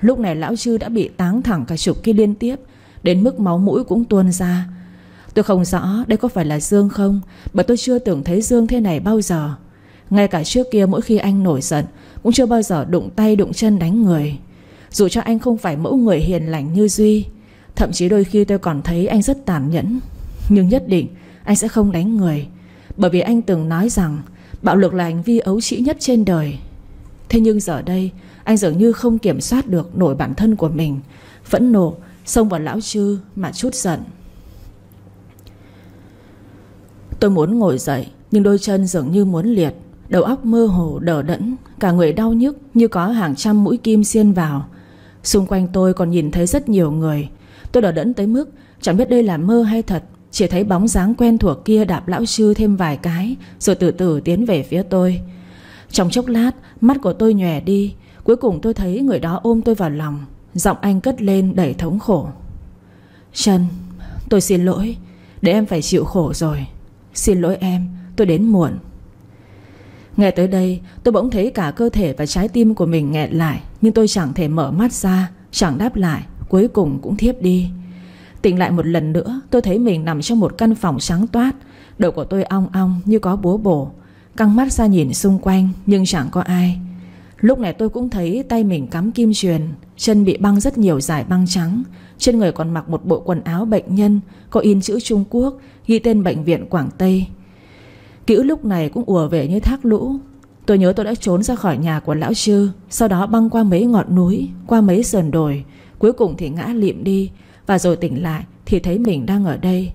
Lúc này lão Trư đã bị táng thẳng cả chục cái liên tiếp, đến mức máu mũi cũng tuôn ra. Tôi không rõ đây có phải là Dương không, bởi tôi chưa từng thấy Dương thế này bao giờ. Ngay cả trước kia mỗi khi anh nổi giận cũng chưa bao giờ đụng tay đụng chân đánh người. Dù cho anh không phải mẫu người hiền lành như Duy, thậm chí đôi khi tôi còn thấy anh rất tàn nhẫn, nhưng nhất định anh sẽ không đánh người, bởi vì anh từng nói rằng bạo lực là hành vi ấu trĩ nhất trên đời. Thế nhưng giờ đây anh dường như không kiểm soát được nổi bản thân của mình, phẫn nộ xông vào lão Trư mà trút giận. Tôi muốn ngồi dậy, nhưng đôi chân dường như muốn liệt, đầu óc mơ hồ đờ đẫn, cả người đau nhức như có hàng trăm mũi kim xiên vào. Xung quanh tôi còn nhìn thấy rất nhiều người. Tôi đờ đẫn tới mức chẳng biết đây là mơ hay thật, chỉ thấy bóng dáng quen thuộc kia đạp lão Trư thêm vài cái rồi từ từ tiến về phía tôi. Trong chốc lát mắt của tôi nhòe đi. Cuối cùng tôi thấy người đó ôm tôi vào lòng, giọng anh cất lên đầy thống khổ. Trần, tôi xin lỗi, để em phải chịu khổ rồi. Xin lỗi em, tôi đến muộn. Nghe tới đây tôi bỗng thấy cả cơ thể và trái tim của mình nghẹn lại, nhưng tôi chẳng thể mở mắt ra, chẳng đáp lại, cuối cùng cũng thiếp đi. Tỉnh lại một lần nữa, tôi thấy mình nằm trong một căn phòng sáng toát. Đầu của tôi ong ong như có búa bổ, căng mắt ra nhìn xung quanh nhưng chẳng có ai. Lúc này tôi cũng thấy tay mình cắm kim chuyền, chân bị băng rất nhiều dải băng trắng, trên người còn mặc một bộ quần áo bệnh nhân có in chữ Trung Quốc, ghi tên bệnh viện Quảng Tây. Kỹ lúc này cũng ùa về như thác lũ. Tôi nhớ tôi đã trốn ra khỏi nhà của lão Trư, sau đó băng qua mấy ngọn núi, qua mấy sườn đồi, cuối cùng thì ngã lịm đi. Và rồi tỉnh lại thì thấy mình đang ở đây.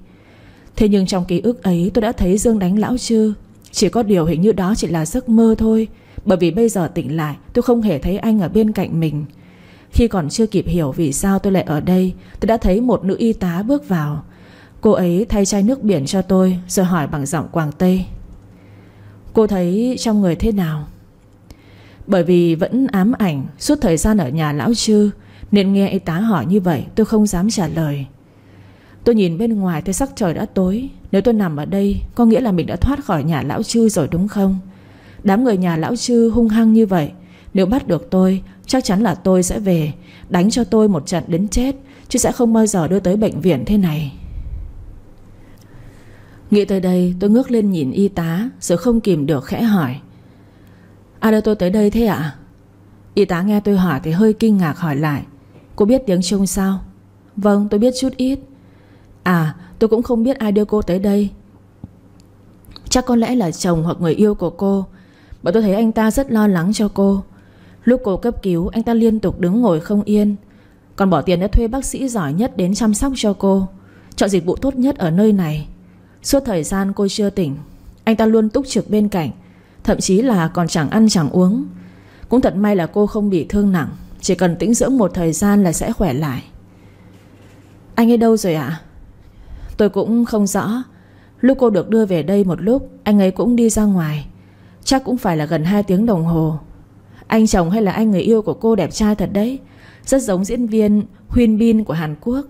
Thế nhưng trong ký ức ấy tôi đã thấy Dương đánh lão Trư. Chỉ có điều hình như đó chỉ là giấc mơ thôi, bởi vì bây giờ tỉnh lại tôi không hề thấy anh ở bên cạnh mình. Khi còn chưa kịp hiểu vì sao tôi lại ở đây, tôi đã thấy một nữ y tá bước vào. Cô ấy thay chai nước biển cho tôi, rồi hỏi bằng giọng Quảng Tây: "Cô thấy trong người thế nào?" Bởi vì vẫn ám ảnh suốt thời gian ở nhà lão Trư nên nghe y tá hỏi như vậy tôi không dám trả lời. Tôi nhìn bên ngoài thấy sắc trời đã tối. Nếu tôi nằm ở đây có nghĩa là mình đã thoát khỏi nhà lão Trư rồi đúng không? Đám người nhà lão Trư hung hăng như vậy, nếu bắt được tôi chắc chắn là tôi sẽ về, đánh cho tôi một trận đến chết, chứ sẽ không bao giờ đưa tới bệnh viện thế này. Nghĩ tới đây tôi ngước lên nhìn y tá, rồi không kìm được khẽ hỏi: "À, đưa tôi tới đây thế ạ?" Y tá nghe tôi hỏi thì hơi kinh ngạc hỏi lại: "Cô biết tiếng Trung sao?" "Vâng, tôi biết chút ít." "À, tôi cũng không biết ai đưa cô tới đây. Chắc có lẽ là chồng hoặc người yêu của cô. Bởi tôi thấy anh ta rất lo lắng cho cô. Lúc cô cấp cứu anh ta liên tục đứng ngồi không yên, còn bỏ tiền đã thuê bác sĩ giỏi nhất đến chăm sóc cho cô, chọn dịch vụ tốt nhất ở nơi này. Suốt thời gian cô chưa tỉnh, anh ta luôn túc trực bên cạnh, thậm chí là còn chẳng ăn chẳng uống. Cũng thật may là cô không bị thương nặng, chỉ cần tĩnh dưỡng một thời gian là sẽ khỏe lại." "Anh ấy đâu rồi ạ?" "Tôi cũng không rõ. Lúc cô được đưa về đây một lúc, anh ấy cũng đi ra ngoài. Chắc cũng phải là gần 2 tiếng đồng hồ. Anh chồng hay là anh người yêu của cô đẹp trai thật đấy, rất giống diễn viên Hyun Bin của Hàn Quốc."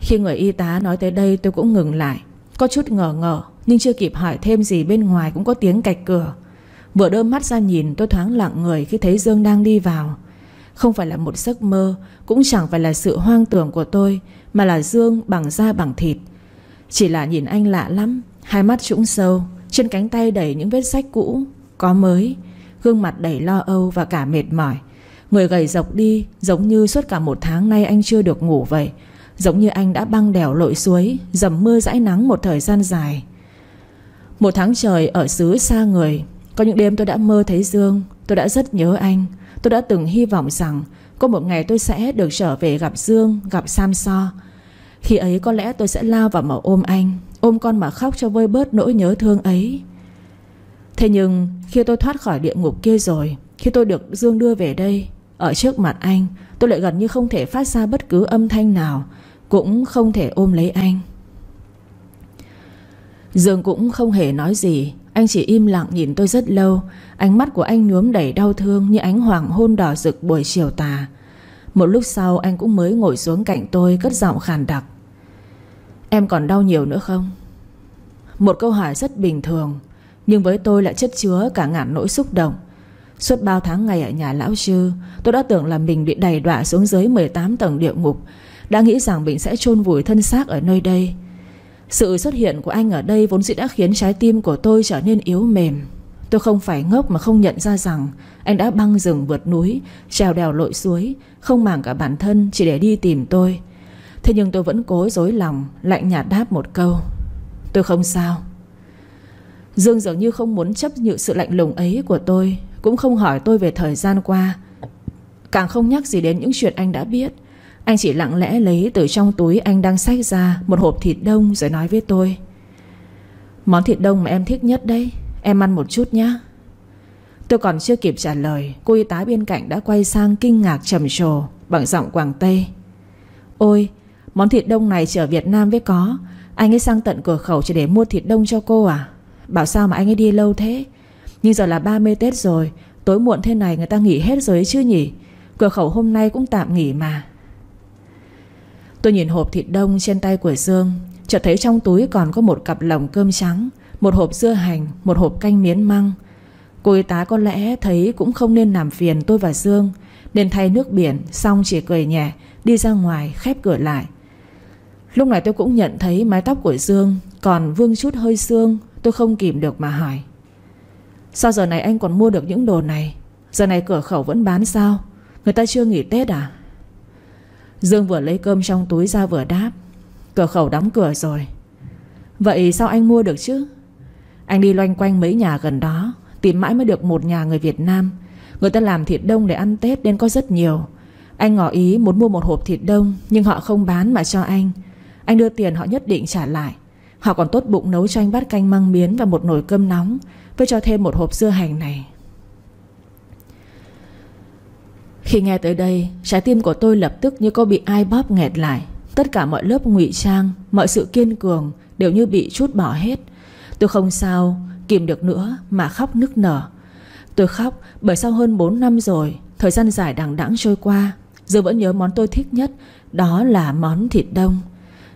Khi người y tá nói tới đây tôi cũng ngừng lại, có chút ngờ ngờ, nhưng chưa kịp hỏi thêm gì bên ngoài cũng có tiếng cạch cửa. Vừa đưa mắt ra nhìn tôi thoáng lặng người khi thấy Dương đang đi vào. Không phải là một giấc mơ, cũng chẳng phải là sự hoang tưởng của tôi, mà là Dương bằng da bằng thịt. Chỉ là nhìn anh lạ lắm, hai mắt trũng sâu, trên cánh tay đầy những vết rách cũ, có mới, gương mặt đầy lo âu và cả mệt mỏi. Người gầy rộc đi, giống như suốt cả một tháng nay anh chưa được ngủ vậy, giống như anh đã băng đèo lội suối, dầm mưa dãi nắng một thời gian dài. Một tháng trời ở xứ xa người, có những đêm tôi đã mơ thấy Dương, tôi đã rất nhớ anh. Tôi đã từng hy vọng rằng có một ngày tôi sẽ được trở về gặp Dương, gặp Sam Sơ. Khi ấy có lẽ tôi sẽ lao vào mà ôm anh, ôm con mà khóc cho vơi bớt nỗi nhớ thương ấy. Thế nhưng khi tôi thoát khỏi địa ngục kia rồi, khi tôi được Dương đưa về đây, ở trước mặt anh, tôi lại gần như không thể phát ra bất cứ âm thanh nào, cũng không thể ôm lấy anh. Dương cũng không hề nói gì, anh chỉ im lặng nhìn tôi rất lâu. Ánh mắt của anh nhuốm đầy đau thương như ánh hoàng hôn đỏ rực buổi chiều tà. Một lúc sau anh cũng mới ngồi xuống cạnh tôi, cất giọng khàn đặc: "Em còn đau nhiều nữa không?" Một câu hỏi rất bình thường, nhưng với tôi lại chất chứa cả ngàn nỗi xúc động. Suốt bao tháng ngày ở nhà lão Trư, tôi đã tưởng là mình bị đày đọa xuống dưới 18 tầng địa ngục, đã nghĩ rằng mình sẽ chôn vùi thân xác ở nơi đây. Sự xuất hiện của anh ở đây vốn dĩ đã khiến trái tim của tôi trở nên yếu mềm. Tôi không phải ngốc mà không nhận ra rằng anh đã băng rừng vượt núi, trèo đèo lội suối, không màng cả bản thân chỉ để đi tìm tôi. Thế nhưng tôi vẫn cố dối lòng, lạnh nhạt đáp một câu: "Tôi không sao." Dương dường như không muốn chấp nhận sự lạnh lùng ấy của tôi, cũng không hỏi tôi về thời gian qua, càng không nhắc gì đến những chuyện anh đã biết. Anh chỉ lặng lẽ lấy từ trong túi anh đang xách ra một hộp thịt đông rồi nói với tôi: "Món thịt đông mà em thích nhất đấy, em ăn một chút nhé." Tôi còn chưa kịp trả lời, cô y tá bên cạnh đã quay sang kinh ngạc trầm trồ bằng giọng Quảng Tây: "Ôi, món thịt đông này chỉ ở Việt Nam mới có. Anh ấy sang tận cửa khẩu chỉ để mua thịt đông cho cô à? Bảo sao mà anh ấy đi lâu thế? Nhưng giờ là 30 Tết rồi, tối muộn thế này người ta nghỉ hết rồi ấy chứ nhỉ? Cửa khẩu hôm nay cũng tạm nghỉ mà." Tôi nhìn hộp thịt đông trên tay của Dương, chợt thấy trong túi còn có một cặp lồng cơm trắng, một hộp dưa hành, một hộp canh miến măng. Cô y tá có lẽ thấy cũng không nên làm phiền tôi và Dương, nên thay nước biển xong chỉ cười nhẹ, đi ra ngoài khép cửa lại. Lúc này tôi cũng nhận thấy mái tóc của Dương còn vương chút hơi sương, tôi không kìm được mà hỏi: "Sao giờ này anh còn mua được những đồ này? Giờ này cửa khẩu vẫn bán sao? Người ta chưa nghỉ Tết à? Dương vừa lấy cơm trong túi ra vừa đáp. Cửa khẩu đóng cửa rồi. Vậy sao anh mua được chứ? Anh đi loanh quanh mấy nhà gần đó, tìm mãi mới được một nhà người Việt Nam. Người ta làm thịt đông để ăn Tết nên có rất nhiều. Anh ngỏ ý muốn mua một hộp thịt đông, nhưng họ không bán mà cho anh. Anh đưa tiền họ nhất định trả lại. Họ còn tốt bụng nấu cho anh bát canh măng miến và một nồi cơm nóng, với cho thêm một hộp dưa hành này. Khi nghe tới đây, trái tim của tôi lập tức như có bị ai bóp nghẹt lại. Tất cả mọi lớp ngụy trang, mọi sự kiên cường đều như bị trút bỏ hết. Tôi không sao kìm được nữa mà khóc nức nở. Tôi khóc bởi sau hơn 4 năm rồi, thời gian dài đằng đẵng trôi qua, giờ vẫn nhớ món tôi thích nhất, đó là món thịt đông.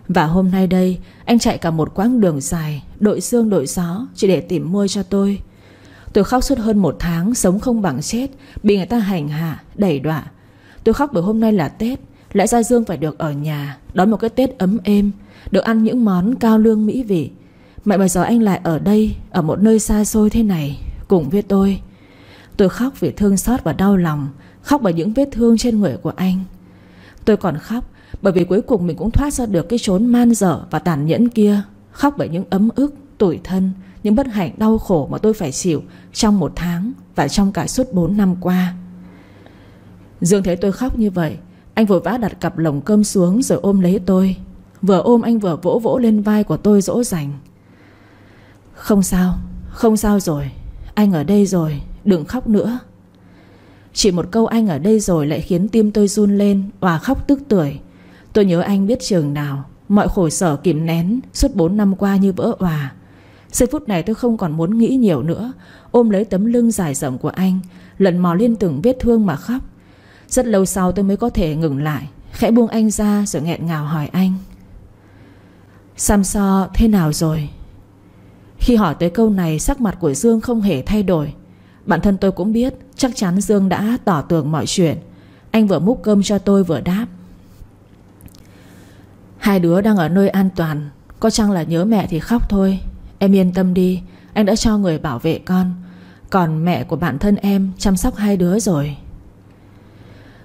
Và hôm nay đây, anh chạy cả một quãng đường dài, đội sương đội gió chỉ để tìm mua cho tôi. Tôi khóc suốt hơn 1 tháng, sống không bằng chết, bị người ta hành hạ, đẩy đọa. Tôi khóc bởi hôm nay là Tết, lẽ ra Dương phải được ở nhà, đón một cái Tết ấm êm, được ăn những món cao lương mỹ vị. Mẹ bây giờ anh lại ở đây, ở một nơi xa xôi thế này, cùng với tôi. Tôi khóc vì thương xót và đau lòng, khóc bởi những vết thương trên người của anh. Tôi còn khóc bởi vì cuối cùng mình cũng thoát ra được cái chốn man dở và tàn nhẫn kia. Khóc bởi những ấm ức, tủi thân, những bất hạnh đau khổ mà tôi phải chịu trong 1 tháng và trong cả suốt 4 năm qua. Dương thấy tôi khóc như vậy, anh vội vã đặt cặp lồng cơm xuống rồi ôm lấy tôi. Vừa ôm anh vừa vỗ vỗ lên vai của tôi dỗ dành. Không sao rồi, anh ở đây rồi, đừng khóc nữa. Chỉ một câu anh ở đây rồi lại khiến tim tôi run lên, òa khóc tức tưởi. Tôi nhớ anh biết chừng nào, mọi khổ sở kìm nén suốt 4 năm qua như vỡ òa. Giây phút này tôi không còn muốn nghĩ nhiều nữa, ôm lấy tấm lưng dài rộng của anh, lần mò lên từng vết thương mà khóc. Rất lâu sau tôi mới có thể ngừng lại, khẽ buông anh ra rồi nghẹn ngào hỏi anh. Sam Sơ thế nào rồi? Khi hỏi tới câu này, sắc mặt của Dương không hề thay đổi. Bản thân tôi cũng biết chắc chắn Dương đã tỏ tường mọi chuyện. Anh vừa múc cơm cho tôi vừa đáp. Hai đứa đang ở nơi an toàn, có chăng là nhớ mẹ thì khóc thôi. Em yên tâm đi, anh đã cho người bảo vệ con. Còn mẹ của bản thân em chăm sóc hai đứa rồi.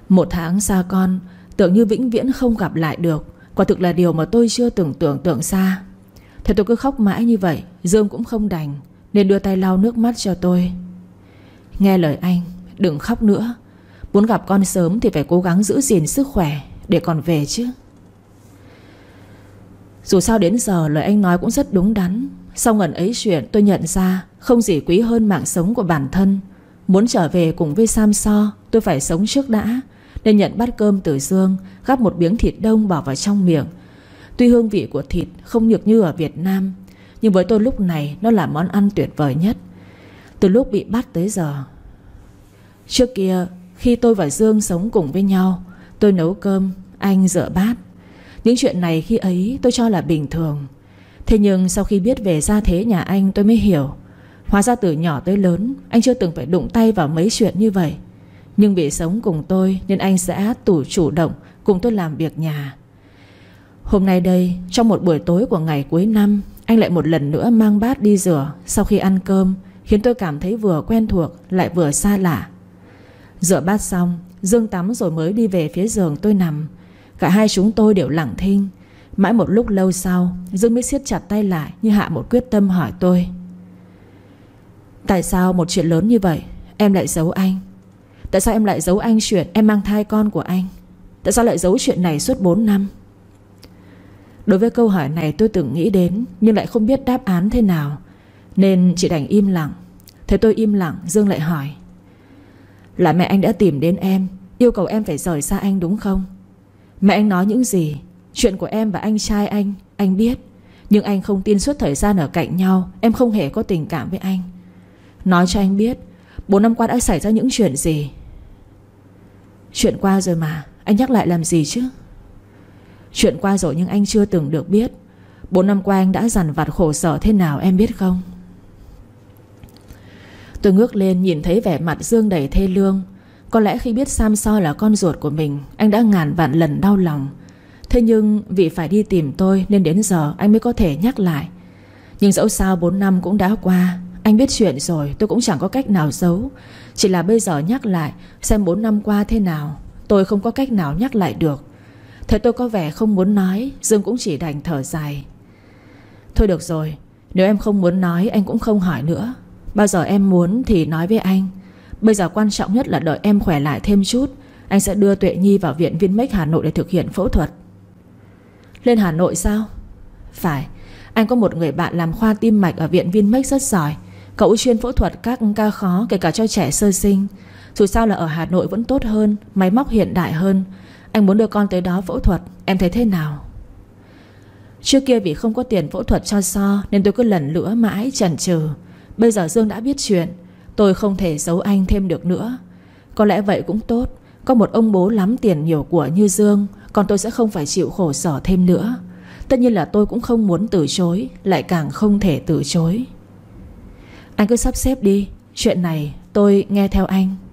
1 tháng xa con, tưởng như vĩnh viễn không gặp lại được, quả thực là điều mà tôi chưa từng tưởng tượng xa. Thế tôi cứ khóc mãi như vậy, Dương cũng không đành, nên đưa tay lau nước mắt cho tôi. Nghe lời anh, đừng khóc nữa. Muốn gặp con sớm thì phải cố gắng giữ gìn sức khỏe để còn về chứ. Dù sao đến giờ lời anh nói cũng rất đúng đắn. Sau ngần ấy chuyện tôi nhận ra không gì quý hơn mạng sống của bản thân. Muốn trở về cùng với Sam Sơ, tôi phải sống trước đã. Nên nhận bát cơm từ Dương, gắp một miếng thịt đông bỏ vào trong miệng. Tuy hương vị của thịt không nhược như ở Việt Nam, nhưng với tôi lúc này nó là món ăn tuyệt vời nhất từ lúc bị bắt tới giờ. Trước kia khi tôi và Dương sống cùng với nhau, tôi nấu cơm, anh rửa bát. Những chuyện này khi ấy tôi cho là bình thường. Thế nhưng sau khi biết về gia thế nhà anh, tôi mới hiểu. Hóa ra từ nhỏ tới lớn, anh chưa từng phải đụng tay vào mấy chuyện như vậy. Nhưng vì sống cùng tôi nên anh sẽ tự chủ động cùng tôi làm việc nhà. Hôm nay đây, trong một buổi tối của ngày cuối năm, anh lại một lần nữa mang bát đi rửa sau khi ăn cơm, khiến tôi cảm thấy vừa quen thuộc lại vừa xa lạ. Rửa bát xong, Dương tắm rồi mới đi về phía giường tôi nằm. Cả hai chúng tôi đều lẳng thinh. Mãi một lúc lâu sau, Dương mới siết chặt tay lại như hạ một quyết tâm hỏi tôi. Tại sao một chuyện lớn như vậy em lại giấu anh? Tại sao em lại giấu anh chuyện em mang thai con của anh? Tại sao lại giấu chuyện này suốt 4 năm? Đối với câu hỏi này tôi từng nghĩ đến, nhưng lại không biết đáp án thế nào, nên chỉ đành im lặng. Thế tôi im lặng, Dương lại hỏi. Là mẹ anh đã tìm đến em, yêu cầu em phải rời xa anh đúng không? Mẹ anh nói những gì? Chuyện của em và anh trai anh biết. Nhưng anh không tin suốt thời gian ở cạnh nhau em không hề có tình cảm với anh. Nói cho anh biết 4 năm qua đã xảy ra những chuyện gì. Chuyện qua rồi mà, anh nhắc lại làm gì chứ? Chuyện qua rồi nhưng anh chưa từng được biết 4 năm qua anh đã dằn vặt khổ sở thế nào em biết không? Tôi ngước lên nhìn thấy vẻ mặt Dương đầy thê lương. Có lẽ khi biết Sam Sơ là con ruột của mình, anh đã ngàn vạn lần đau lòng. Thế nhưng vì phải đi tìm tôi nên đến giờ anh mới có thể nhắc lại. Nhưng dẫu sao 4 năm cũng đã qua, Anh biết chuyện rồi, tôi cũng chẳng có cách nào giấu. Chỉ là bây giờ nhắc lại xem 4 năm qua thế nào, tôi không có cách nào nhắc lại được. Thấy tôi có vẻ không muốn nói, Dương cũng chỉ đành thở dài. Thôi được rồi, nếu em không muốn nói anh cũng không hỏi nữa. Bao giờ em muốn thì nói với anh. Bây giờ quan trọng nhất là đợi em khỏe lại thêm chút, anh sẽ đưa Tuệ Nhi vào viện Vinmec Hà Nội để thực hiện phẫu thuật. Lên Hà Nội sao? Phải, anh có một người bạn làm khoa tim mạch ở viện Vinmec rất giỏi. Cậu chuyên phẫu thuật các ca khó, kể cả cho trẻ sơ sinh. Dù sao là ở Hà Nội vẫn tốt hơn, máy móc hiện đại hơn. Anh muốn đưa con tới đó phẫu thuật, em thấy thế nào? Trước kia vì không có tiền phẫu thuật cho So nên tôi cứ lần lữa mãi chần chừ. Bây giờ Dương đã biết chuyện, tôi không thể giấu anh thêm được nữa. Có lẽ vậy cũng tốt, có một ông bố lắm tiền nhiều của như Dương, còn tôi sẽ không phải chịu khổ sở thêm nữa. Tất nhiên là tôi cũng không muốn từ chối, lại càng không thể từ chối. Anh cứ sắp xếp đi, chuyện này tôi nghe theo anh.